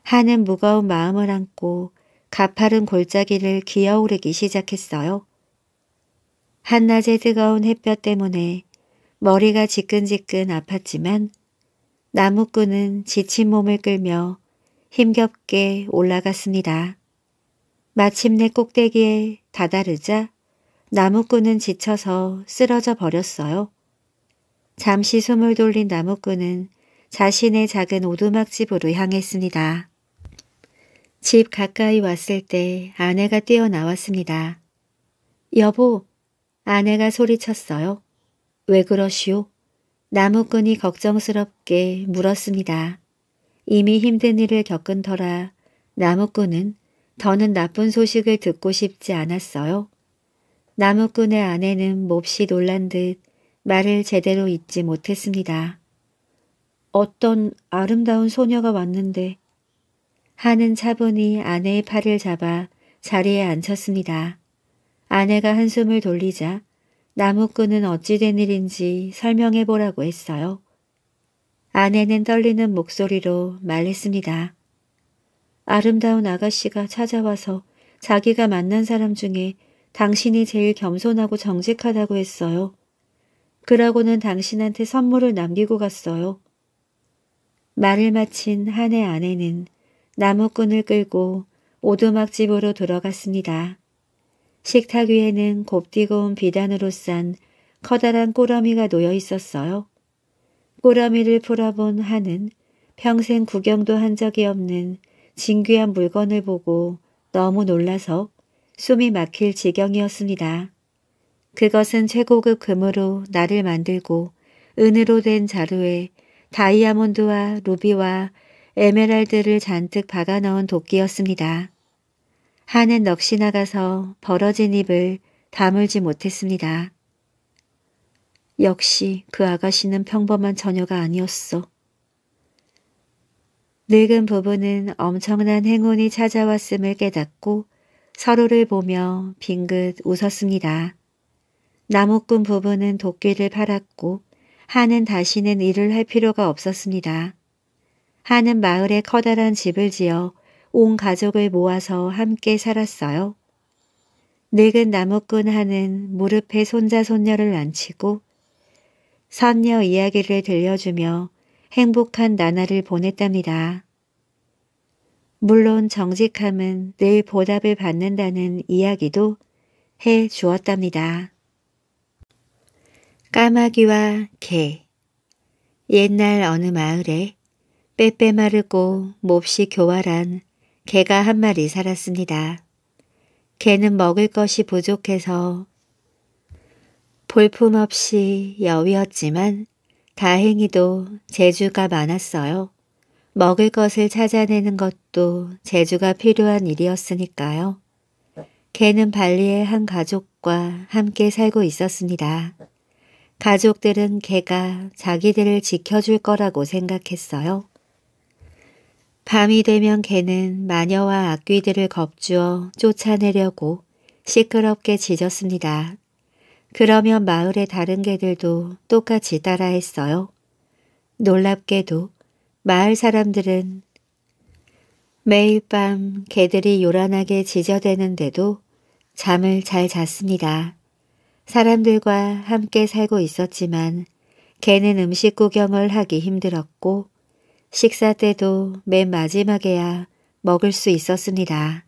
하는 무거운 마음을 안고 가파른 골짜기를 기어오르기 시작했어요. 한낮의 뜨거운 햇볕 때문에 머리가 지끈지끈 아팠지만 나무꾼은 지친 몸을 끌며 힘겹게 올라갔습니다. 마침내 꼭대기에 다다르자 나무꾼은 지쳐서 쓰러져 버렸어요. 잠시 숨을 돌린 나무꾼은 자신의 작은 오두막집으로 향했습니다. 집 가까이 왔을 때 아내가 뛰어나왔습니다. 여보! 아내가 소리쳤어요. 왜 그러시오? 나무꾼이 걱정스럽게 물었습니다. 이미 힘든 일을 겪은 터라 나무꾼은 더는 나쁜 소식을 듣고 싶지 않았어요. 나무꾼의 아내는 몹시 놀란 듯 말을 제대로 잇지 못했습니다. 어떤 아름다운 소녀가 왔는데 하는 차분히 아내의 팔을 잡아 자리에 앉혔습니다. 아내가 한숨을 돌리자 나무꾼은 어찌 된 일인지 설명해보라고 했어요. 아내는 떨리는 목소리로 말했습니다. 아름다운 아가씨가 찾아와서 자기가 만난 사람 중에 당신이 제일 겸손하고 정직하다고 했어요. 그러고는 당신한테 선물을 남기고 갔어요. 말을 마친 한의 아내는 나무꾼을 끌고 오두막집으로 들어갔습니다. 식탁 위에는 곱디고운 비단으로 싼 커다란 꾸러미가 놓여 있었어요. 꾸러미를 풀어본 한은 평생 구경도 한 적이 없는 진귀한 물건을 보고 너무 놀라서 숨이 막힐 지경이었습니다. 그것은 최고급 금으로 날을 만들고 은으로 된 자루에 다이아몬드와 루비와 에메랄드를 잔뜩 박아 넣은 도끼였습니다. 한은 넋이 나가서 벌어진 입을 다물지 못했습니다. 역시 그 아가씨는 평범한 처녀가 아니었어. 늙은 부부는 엄청난 행운이 찾아왔음을 깨닫고 서로를 보며 빙긋 웃었습니다. 나무꾼 부부는 도끼를 팔았고 한은 다시는 일을 할 필요가 없었습니다. 한은 마을에 커다란 집을 지어 온 가족을 모아서 함께 살았어요. 늙은 나무꾼 한은 무릎에 손자 손녀를 앉히고 선녀 이야기를 들려주며 행복한 나날을 보냈답니다. 물론 정직함은 늘 보답을 받는다는 이야기도 해 주었답니다. 까마귀와 개. 옛날 어느 마을에 빼빼마르고 몹시 교활한 개가 한 마리 살았습니다. 개는 먹을 것이 부족해서 볼품없이 여위었지만 다행히도 재주가 많았어요. 먹을 것을 찾아내는 것도 재주가 필요한 일이었으니까요. 개는 발리의 한 가족과 함께 살고 있었습니다. 가족들은 개가 자기들을 지켜줄 거라고 생각했어요. 밤이 되면 개는 마녀와 악귀들을 겁주어 쫓아내려고 시끄럽게 짖었습니다. 그러면 마을의 다른 개들도 똑같이 따라했어요. 놀랍게도 마을 사람들은 매일 밤 개들이 요란하게 짖어대는데도 잠을 잘 잤습니다. 사람들과 함께 살고 있었지만 개는 음식 구경을 하기 힘들었고 식사 때도 맨 마지막에야 먹을 수 있었습니다.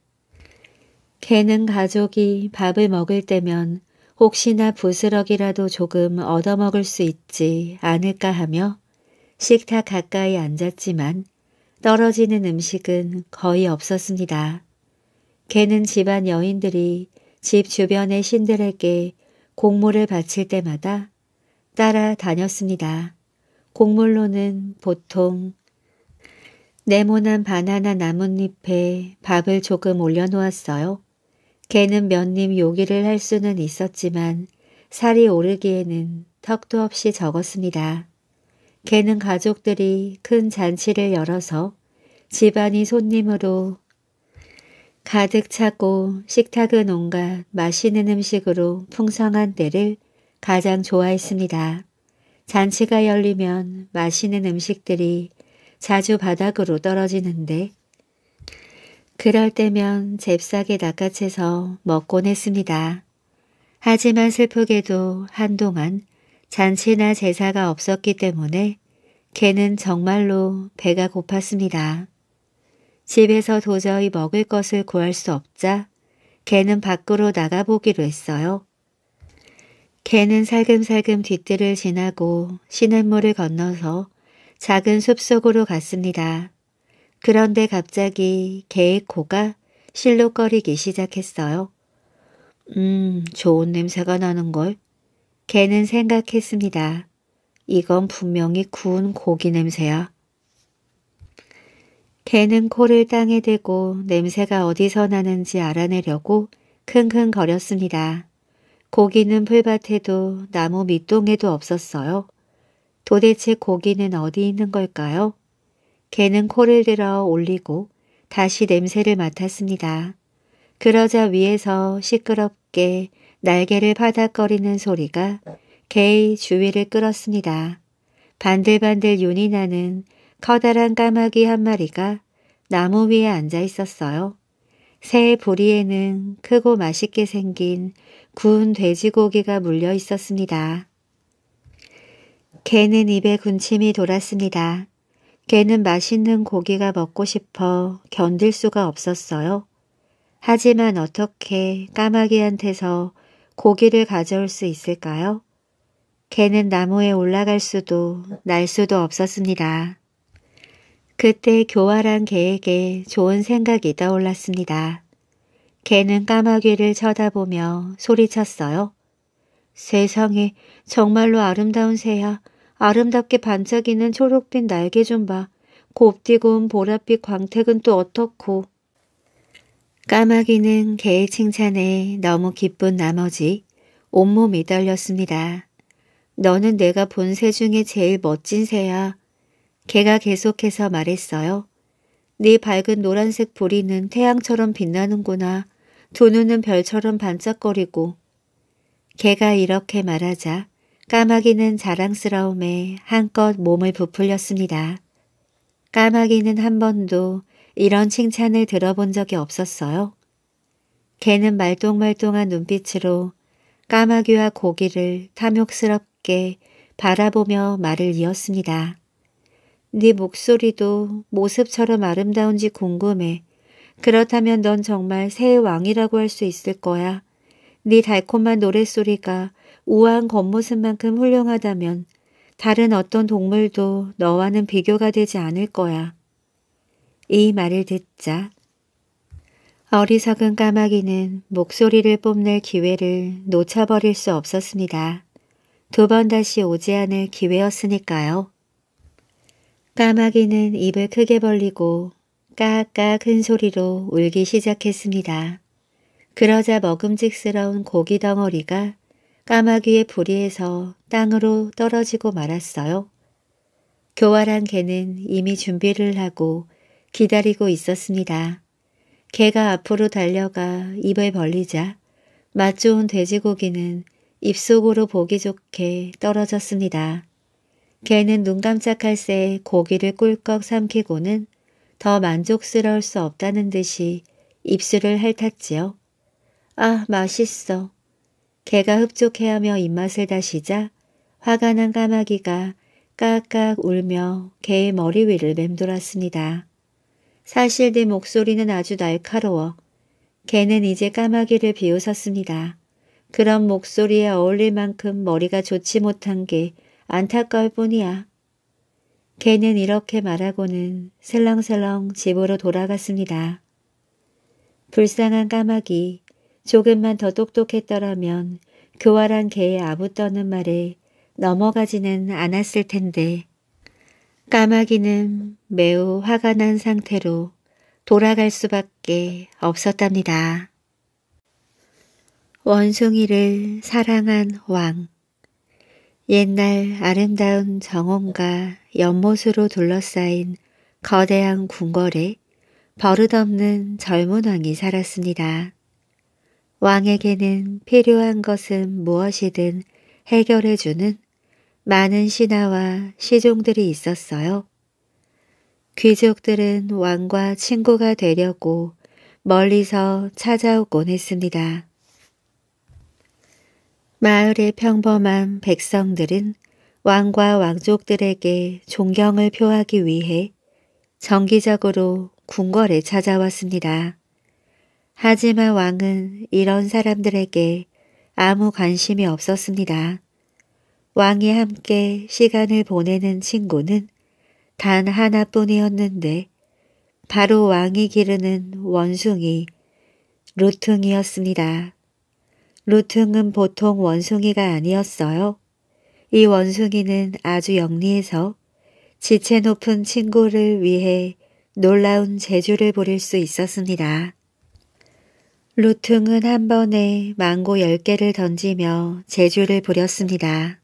개는 가족이 밥을 먹을 때면 혹시나 부스럭이라도 조금 얻어먹을 수 있지 않을까 하며 식탁 가까이 앉았지만 떨어지는 음식은 거의 없었습니다. 개는 집안 여인들이 집 주변의 신들에게 곡물을 바칠 때마다 따라다녔습니다. 곡물로는 보통 네모난 바나나 나뭇잎에 밥을 조금 올려놓았어요. 개는 몇 입 요기를 할 수는 있었지만 살이 오르기에는 턱도 없이 적었습니다. 개는 가족들이 큰 잔치를 열어서 집안이 손님으로 가득 차고 식탁은 온갖 맛있는 음식으로 풍성한 때를 가장 좋아했습니다. 잔치가 열리면 맛있는 음식들이 자주 바닥으로 떨어지는데 그럴 때면 잽싸게 낚아채서 먹곤 했습니다. 하지만 슬프게도 한동안 잔치나 제사가 없었기 때문에 개는 정말로 배가 고팠습니다. 집에서 도저히 먹을 것을 구할 수 없자 개는 밖으로 나가보기로 했어요. 개는 살금살금 뒷뜰을 지나고 시냇물을 건너서 작은 숲속으로 갔습니다. 그런데 갑자기 개의 코가 실룩거리기 시작했어요. 음, 좋은 냄새가 나는걸. 개는 생각했습니다. 이건 분명히 구운 고기 냄새야. 개는 코를 땅에 대고 냄새가 어디서 나는지 알아내려고 킁킁거렸습니다. 고기는 풀밭에도 나무 밑동에도 없었어요. 도대체 고기는 어디 있는 걸까요? 개는 코를 들어 올리고 다시 냄새를 맡았습니다. 그러자 위에서 시끄럽게 날개를 파닥거리는 소리가 개의 주위를 끌었습니다. 반들반들 윤이 나는 커다란 까마귀 한 마리가 나무 위에 앉아 있었어요. 새의 부리에는 크고 맛있게 생긴 구운 돼지고기가 물려 있었습니다. 개는 입에 군침이 돌았습니다. 개는 맛있는 고기가 먹고 싶어 견딜 수가 없었어요. 하지만 어떻게 까마귀한테서 고기를 가져올 수 있을까요? 개는 나무에 올라갈 수도 날 수도 없었습니다. 그때 교활한 개에게 좋은 생각이 떠올랐습니다. 개는 까마귀를 쳐다보며 소리쳤어요. 세상에 정말로 아름다운 새야. 아름답게 반짝이는 초록빛 날개 좀 봐. 곱디고운 보랏빛 광택은 또 어떻고. 까마귀는 개의 칭찬에 너무 기쁜 나머지 온몸이 떨렸습니다. 너는 내가 본 새 중에 제일 멋진 새야. 개가 계속해서 말했어요. 네 밝은 노란색 부리는 태양처럼 빛나는구나. 두 눈은 별처럼 반짝거리고. 개가 이렇게 말하자 까마귀는 자랑스러움에 한껏 몸을 부풀렸습니다. 까마귀는 한 번도 이런 칭찬을 들어본 적이 없었어요. 개는 말똥말똥한 눈빛으로 까마귀와 고기를 탐욕스럽게 바라보며 말을 이었습니다. 네 목소리도 모습처럼 아름다운지 궁금해. 그렇다면 넌 정말 새의 왕이라고 할 수 있을 거야. 네 달콤한 노랫소리가 우아한 겉모습만큼 훌륭하다면 다른 어떤 동물도 너와는 비교가 되지 않을 거야. 이 말을 듣자 어리석은 까마귀는 목소리를 뽐낼 기회를 놓쳐버릴 수 없었습니다. 두 번 다시 오지 않을 기회였으니까요. 까마귀는 입을 크게 벌리고 까까 큰 소리로 울기 시작했습니다. 그러자 먹음직스러운 고기 덩어리가 까마귀의 부리에서 땅으로 떨어지고 말았어요. 교활한 개는 이미 준비를 하고 기다리고 있었습니다. 개가 앞으로 달려가 입을 벌리자 맛 좋은 돼지고기는 입속으로 보기 좋게 떨어졌습니다. 개는 눈 깜짝할 새 고기를 꿀꺽 삼키고는 더 만족스러울 수 없다는 듯이 입술을 핥았지요. 아, 맛있어. 개가 흡족해하며 입맛을 다시자 화가 난 까마귀가 깍깍 울며 개의 머리 위를 맴돌았습니다. 사실 네 목소리는 아주 날카로워. 개는 이제 까마귀를 비웃었습니다. 그런 목소리에 어울릴 만큼 머리가 좋지 못한 게 안타까울 뿐이야. 개는 이렇게 말하고는 슬렁슬렁 집으로 돌아갔습니다. 불쌍한 까마귀. 조금만 더 똑똑했더라면 교활한 개의 아부떠는 말에 넘어가지는 않았을 텐데. 까마귀는 매우 화가 난 상태로 돌아갈 수밖에 없었답니다. 원숭이를 사랑한 왕. 옛날 아름다운 정원과 연못으로 둘러싸인 거대한 궁궐에 버릇없는 젊은 왕이 살았습니다. 왕에게는 필요한 것은 무엇이든 해결해주는 많은 신하와 시종들이 있었어요. 귀족들은 왕과 친구가 되려고 멀리서 찾아오곤 했습니다. 마을의 평범한 백성들은 왕과 왕족들에게 존경을 표하기 위해 정기적으로 궁궐에 찾아왔습니다. 하지만 왕은 이런 사람들에게 아무 관심이 없었습니다. 왕이 함께 시간을 보내는 친구는 단 하나뿐이었는데 바로 왕이 기르는 원숭이 루퉁이었습니다. 루퉁은 보통 원숭이가 아니었어요. 이 원숭이는 아주 영리해서 지체 높은 친구를 위해 놀라운 재주를 부릴 수 있었습니다. 루퉁은 한 번에 망고 열 개를 던지며 재주를 부렸습니다.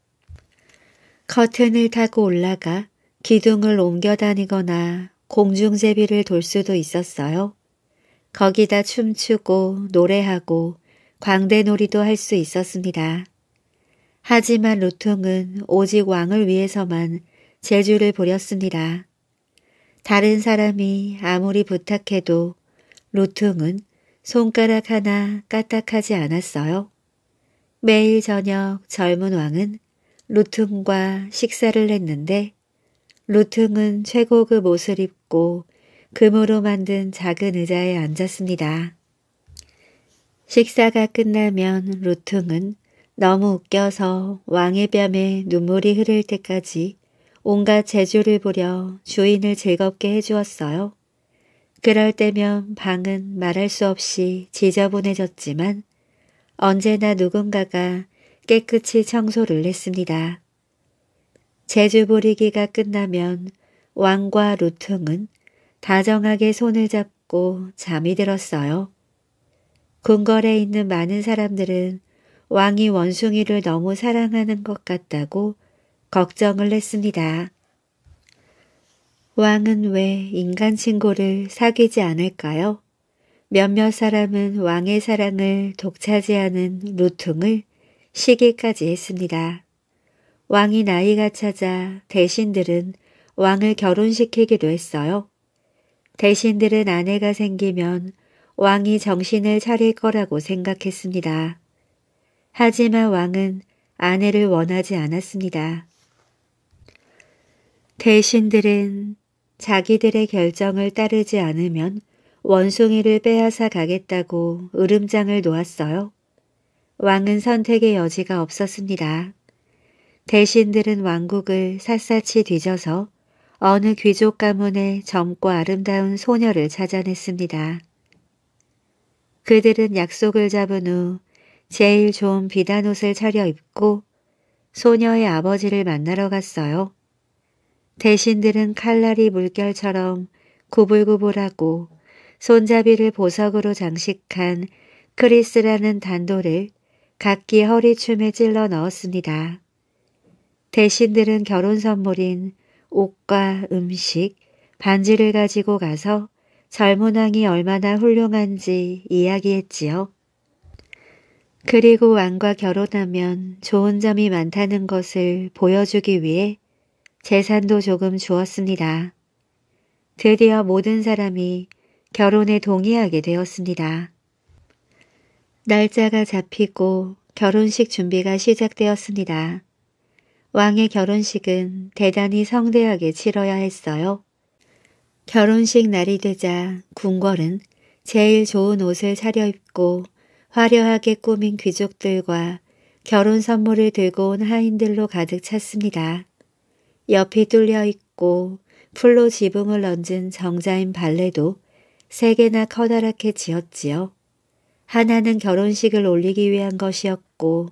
커튼을 타고 올라가 기둥을 옮겨다니거나 공중제비를 돌 수도 있었어요. 거기다 춤추고 노래하고 광대놀이도 할 수 있었습니다. 하지만 루퉁은 오직 왕을 위해서만 재주를 부렸습니다. 다른 사람이 아무리 부탁해도 루퉁은 손가락 하나 까딱하지 않았어요. 매일 저녁 젊은 왕은 루퉁과 식사를 했는데 루퉁은 최고급 옷을 입고 금으로 만든 작은 의자에 앉았습니다. 식사가 끝나면 루퉁은 너무 웃겨서 왕의 뺨에 눈물이 흐를 때까지 온갖 재주를 부려 주인을 즐겁게 해주었어요. 그럴 때면 방은 말할 수 없이 지저분해졌지만 언제나 누군가가 깨끗이 청소를 했습니다. 재주 부리기가 끝나면 왕과 루퉁은 다정하게 손을 잡고 잠이 들었어요. 궁궐에 있는 많은 사람들은 왕이 원숭이를 너무 사랑하는 것 같다고 걱정을 했습니다. 왕은 왜 인간 친구를 사귀지 않을까요? 몇몇 사람은 왕의 사랑을 독차지하는 루퉁을 시기까지 했습니다. 왕이 나이가 차자 대신들은 왕을 결혼시키기도 했어요. 대신들은 아내가 생기면 왕이 정신을 차릴 거라고 생각했습니다. 하지만 왕은 아내를 원하지 않았습니다. 대신들은 자기들의 결정을 따르지 않으면 원숭이를 빼앗아 가겠다고 으름장을 놓았어요. 왕은 선택의 여지가 없었습니다. 대신들은 왕국을 샅샅이 뒤져서 어느 귀족 가문의 젊고 아름다운 소녀를 찾아냈습니다. 그들은 약속을 잡은 후 제일 좋은 비단옷을 차려입고 소녀의 아버지를 만나러 갔어요. 대신들은 칼날이 물결처럼 구불구불하고 손잡이를 보석으로 장식한 크리스라는 단도를 각기 허리춤에 찔러 넣었습니다. 대신들은 결혼 선물인 옷과 음식, 반지를 가지고 가서 젊은 왕이 얼마나 훌륭한지 이야기했지요. 그리고 왕과 결혼하면 좋은 점이 많다는 것을 보여주기 위해 재산도 조금 주었습니다. 드디어 모든 사람이 결혼에 동의하게 되었습니다. 날짜가 잡히고 결혼식 준비가 시작되었습니다. 왕의 결혼식은 대단히 성대하게 치러야 했어요. 결혼식 날이 되자 궁궐은 제일 좋은 옷을 차려입고 화려하게 꾸민 귀족들과 결혼 선물을 들고 온 하인들로 가득 찼습니다. 옆이 뚫려 있고 풀로 지붕을 얹은 정자인 발레도 세 개나 커다랗게 지었지요. 하나는 결혼식을 올리기 위한 것이었고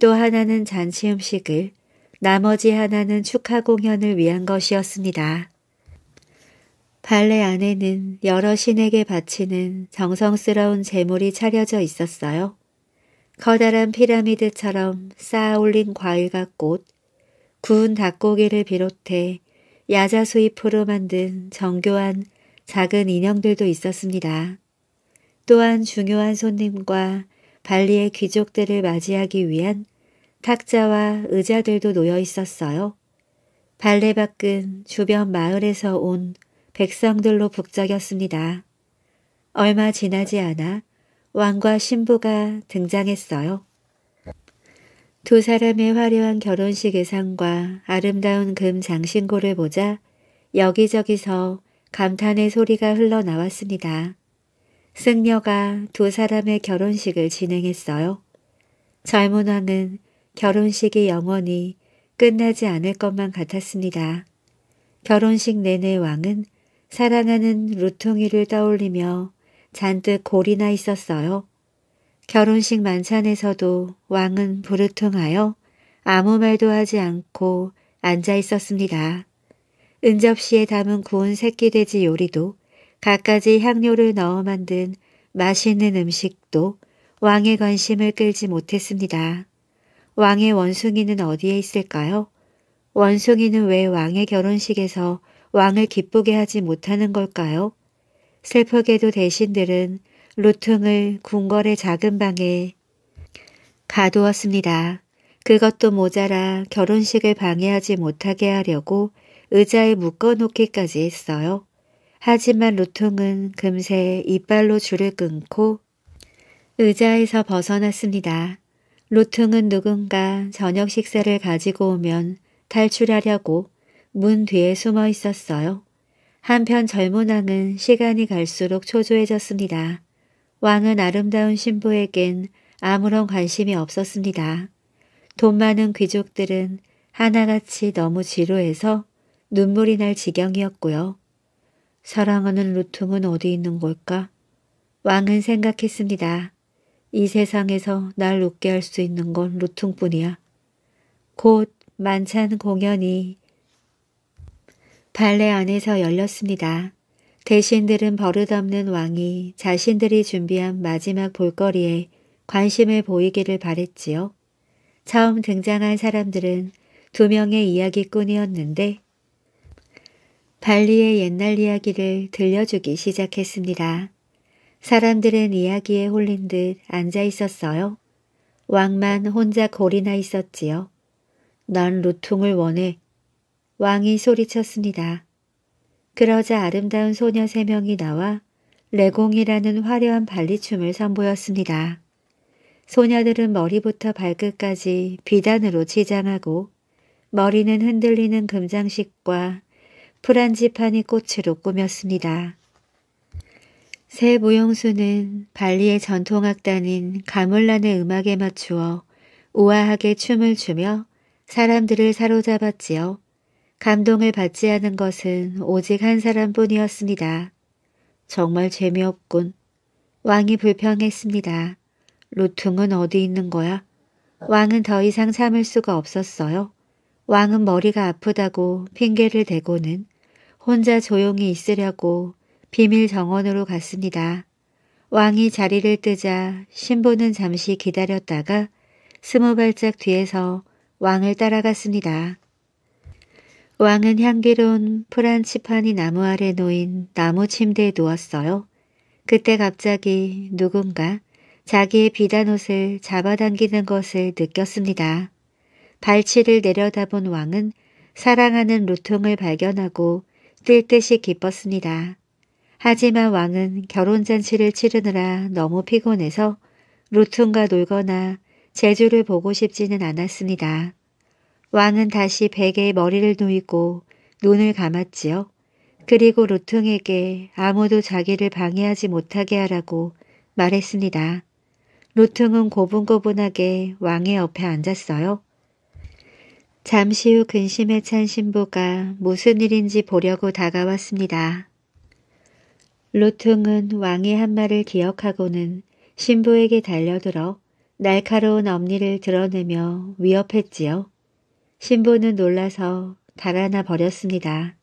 또 하나는 잔치 음식을, 나머지 하나는 축하 공연을 위한 것이었습니다. 발레 안에는 여러 신에게 바치는 정성스러운 제물이 차려져 있었어요. 커다란 피라미드처럼 쌓아 올린 과일과 꽃, 구운 닭고기를 비롯해 야자수잎 잎으로 만든 정교한 작은 인형들도 있었습니다. 또한 중요한 손님과 발리의 귀족들을 맞이하기 위한 탁자와 의자들도 놓여 있었어요. 발레 밖은 주변 마을에서 온 백성들로 북적였습니다. 얼마 지나지 않아 왕과 신부가 등장했어요. 두 사람의 화려한 결혼식 의상과 아름다운 금 장신고를 보자 여기저기서 감탄의 소리가 흘러나왔습니다. 승려가 두 사람의 결혼식을 진행했어요. 젊은 왕은 결혼식이 영원히 끝나지 않을 것만 같았습니다. 결혼식 내내 왕은 사랑하는 루퉁이를 떠올리며 잔뜩 골이 나 있었어요. 결혼식 만찬에서도 왕은 부르퉁하여 아무 말도 하지 않고 앉아 있었습니다. 은접시에 담은 구운 새끼돼지 요리도 갖가지 향료를 넣어 만든 맛있는 음식도 왕의 관심을 끌지 못했습니다. 왕의 원숭이는 어디에 있을까요? 원숭이는 왜 왕의 결혼식에서 왕을 기쁘게 하지 못하는 걸까요? 슬프게도 대신들은 루퉁을 궁궐의 작은 방에 가두었습니다. 그것도 모자라 결혼식을 방해하지 못하게 하려고 의자에 묶어놓기까지 했어요. 하지만 루퉁은 금세 이빨로 줄을 끊고 의자에서 벗어났습니다. 루퉁은 누군가 저녁 식사를 가지고 오면 탈출하려고 문 뒤에 숨어 있었어요. 한편 젊은 왕은 시간이 갈수록 초조해졌습니다. 왕은 아름다운 신부에겐 아무런 관심이 없었습니다. 돈 많은 귀족들은 하나같이 너무 지루해서 눈물이 날 지경이었고요. 사랑하는 루퉁은 어디 있는 걸까? 왕은 생각했습니다. 이 세상에서 날 웃게 할 수 있는 건 루퉁뿐이야. 곧 만찬 공연이 발레 안에서 열렸습니다. 대신들은 버릇없는 왕이 자신들이 준비한 마지막 볼거리에 관심을 보이기를 바랬지요. 처음 등장한 사람들은 두 명의 이야기꾼이었는데 발리의 옛날 이야기를 들려주기 시작했습니다. 사람들은 이야기에 홀린 듯 앉아 있었어요. 왕만 혼자 골이 나 있었지요. 난 루퉁을 원해. 왕이 소리쳤습니다. 그러자 아름다운 소녀 세 명이 나와 레공이라는 화려한 발리춤을 선보였습니다. 소녀들은 머리부터 발끝까지 비단으로 치장하고 머리는 흔들리는 금장식과 프란지파니 꽃으로 꾸몄습니다. 세 무용수는 발리의 전통악단인 가물란의 음악에 맞추어 우아하게 춤을 추며 사람들을 사로잡았지요. 감동을 받지 않은 것은 오직 한 사람뿐이었습니다. 정말 재미없군. 왕이 불평했습니다. 루퉁은 어디 있는 거야? 왕은 더 이상 참을 수가 없었어요. 왕은 머리가 아프다고 핑계를 대고는 혼자 조용히 있으려고 비밀 정원으로 갔습니다. 왕이 자리를 뜨자 신부는 잠시 기다렸다가 스무 발짝 뒤에서 왕을 따라갔습니다. 왕은 향기로운 프란치파니 나무 아래 놓인 나무 침대에 누웠어요. 그때 갑자기 누군가 자기의 비단옷을 잡아당기는 것을 느꼈습니다. 발치를 내려다본 왕은 사랑하는 루퉁을 발견하고 뛸 듯이 기뻤습니다. 하지만 왕은 결혼잔치를 치르느라 너무 피곤해서 루퉁과 놀거나 재주를 보고 싶지는 않았습니다. 왕은 다시 베개에 머리를 누이고 눈을 감았지요. 그리고 루퉁에게 아무도 자기를 방해하지 못하게 하라고 말했습니다. 루퉁은 고분고분하게 왕의 옆에 앉았어요. 잠시 후 근심에 찬 신부가 무슨 일인지 보려고 다가왔습니다. 루퉁은 왕의 한 말을 기억하고는 신부에게 달려들어 날카로운 앞니를 드러내며 위협했지요. 신부는 놀라서 달아나 버렸습니다.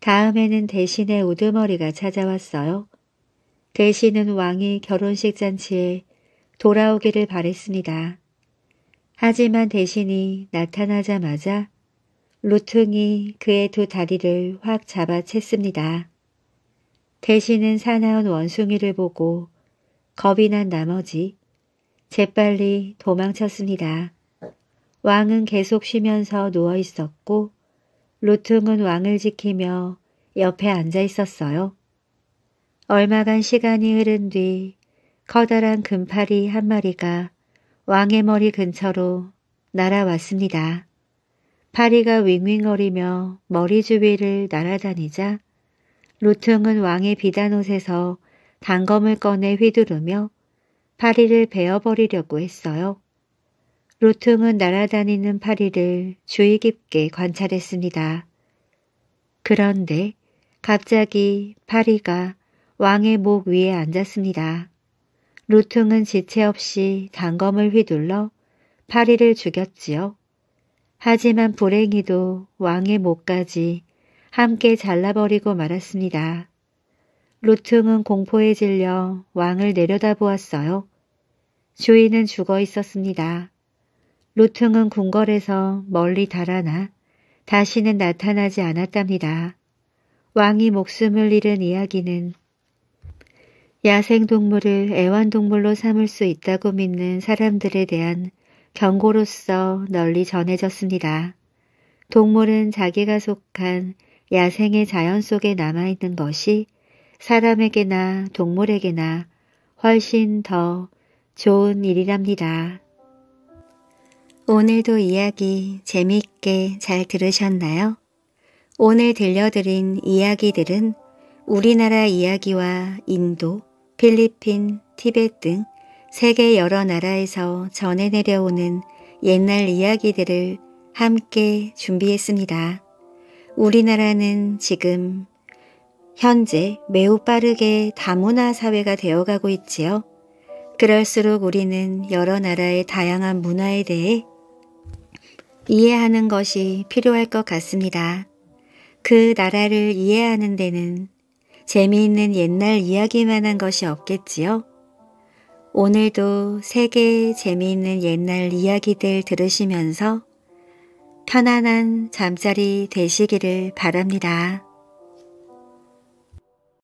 다음에는 대신의 우두머리가 찾아왔어요. 대신은 왕이 결혼식 잔치에 돌아오기를 바랬습니다. 하지만 대신이 나타나자마자 루퉁이 그의 두 다리를 확 잡아챘습니다. 대신은 사나운 원숭이를 보고 겁이 난 나머지 재빨리 도망쳤습니다. 왕은 계속 쉬면서 누워 있었고 루퉁은 왕을 지키며 옆에 앉아 있었어요. 얼마간 시간이 흐른 뒤 커다란 금파리 한 마리가 왕의 머리 근처로 날아왔습니다. 파리가 윙윙거리며 머리 주위를 날아다니자 루퉁은 왕의 비단옷에서 단검을 꺼내 휘두르며 파리를 베어버리려고 했어요. 루퉁은 날아다니는 파리를 주의 깊게 관찰했습니다. 그런데 갑자기 파리가 왕의 목 위에 앉았습니다. 루퉁은 지체 없이 단검을 휘둘러 파리를 죽였지요. 하지만 불행히도 왕의 목까지 함께 잘라버리고 말았습니다. 루퉁은 공포에 질려 왕을 내려다보았어요. 주인은 죽어 있었습니다. 루퉁은 궁궐에서 멀리 달아나 다시는 나타나지 않았답니다. 왕이 목숨을 잃은 이야기는 야생동물을 애완동물로 삼을 수 있다고 믿는 사람들에 대한 경고로서 널리 전해졌습니다. 동물은 자기가 속한 야생의 자연 속에 남아있는 것이 사람에게나 동물에게나 훨씬 더 좋은 일이랍니다. 오늘도 이야기 재미있게 잘 들으셨나요? 오늘 들려드린 이야기들은 우리나라 이야기와 인도, 필리핀, 티벳 등 세계 여러 나라에서 전해 내려오는 옛날 이야기들을 함께 준비했습니다. 우리나라는 지금 현재 매우 빠르게 다문화 사회가 되어가고 있지요. 그럴수록 우리는 여러 나라의 다양한 문화에 대해 이해하는 것이 필요할 것 같습니다. 그 나라를 이해하는 데는 재미있는 옛날 이야기만 한 것이 없겠지요. 오늘도 세계의 재미있는 옛날 이야기들 들으시면서 편안한 잠자리 되시기를 바랍니다.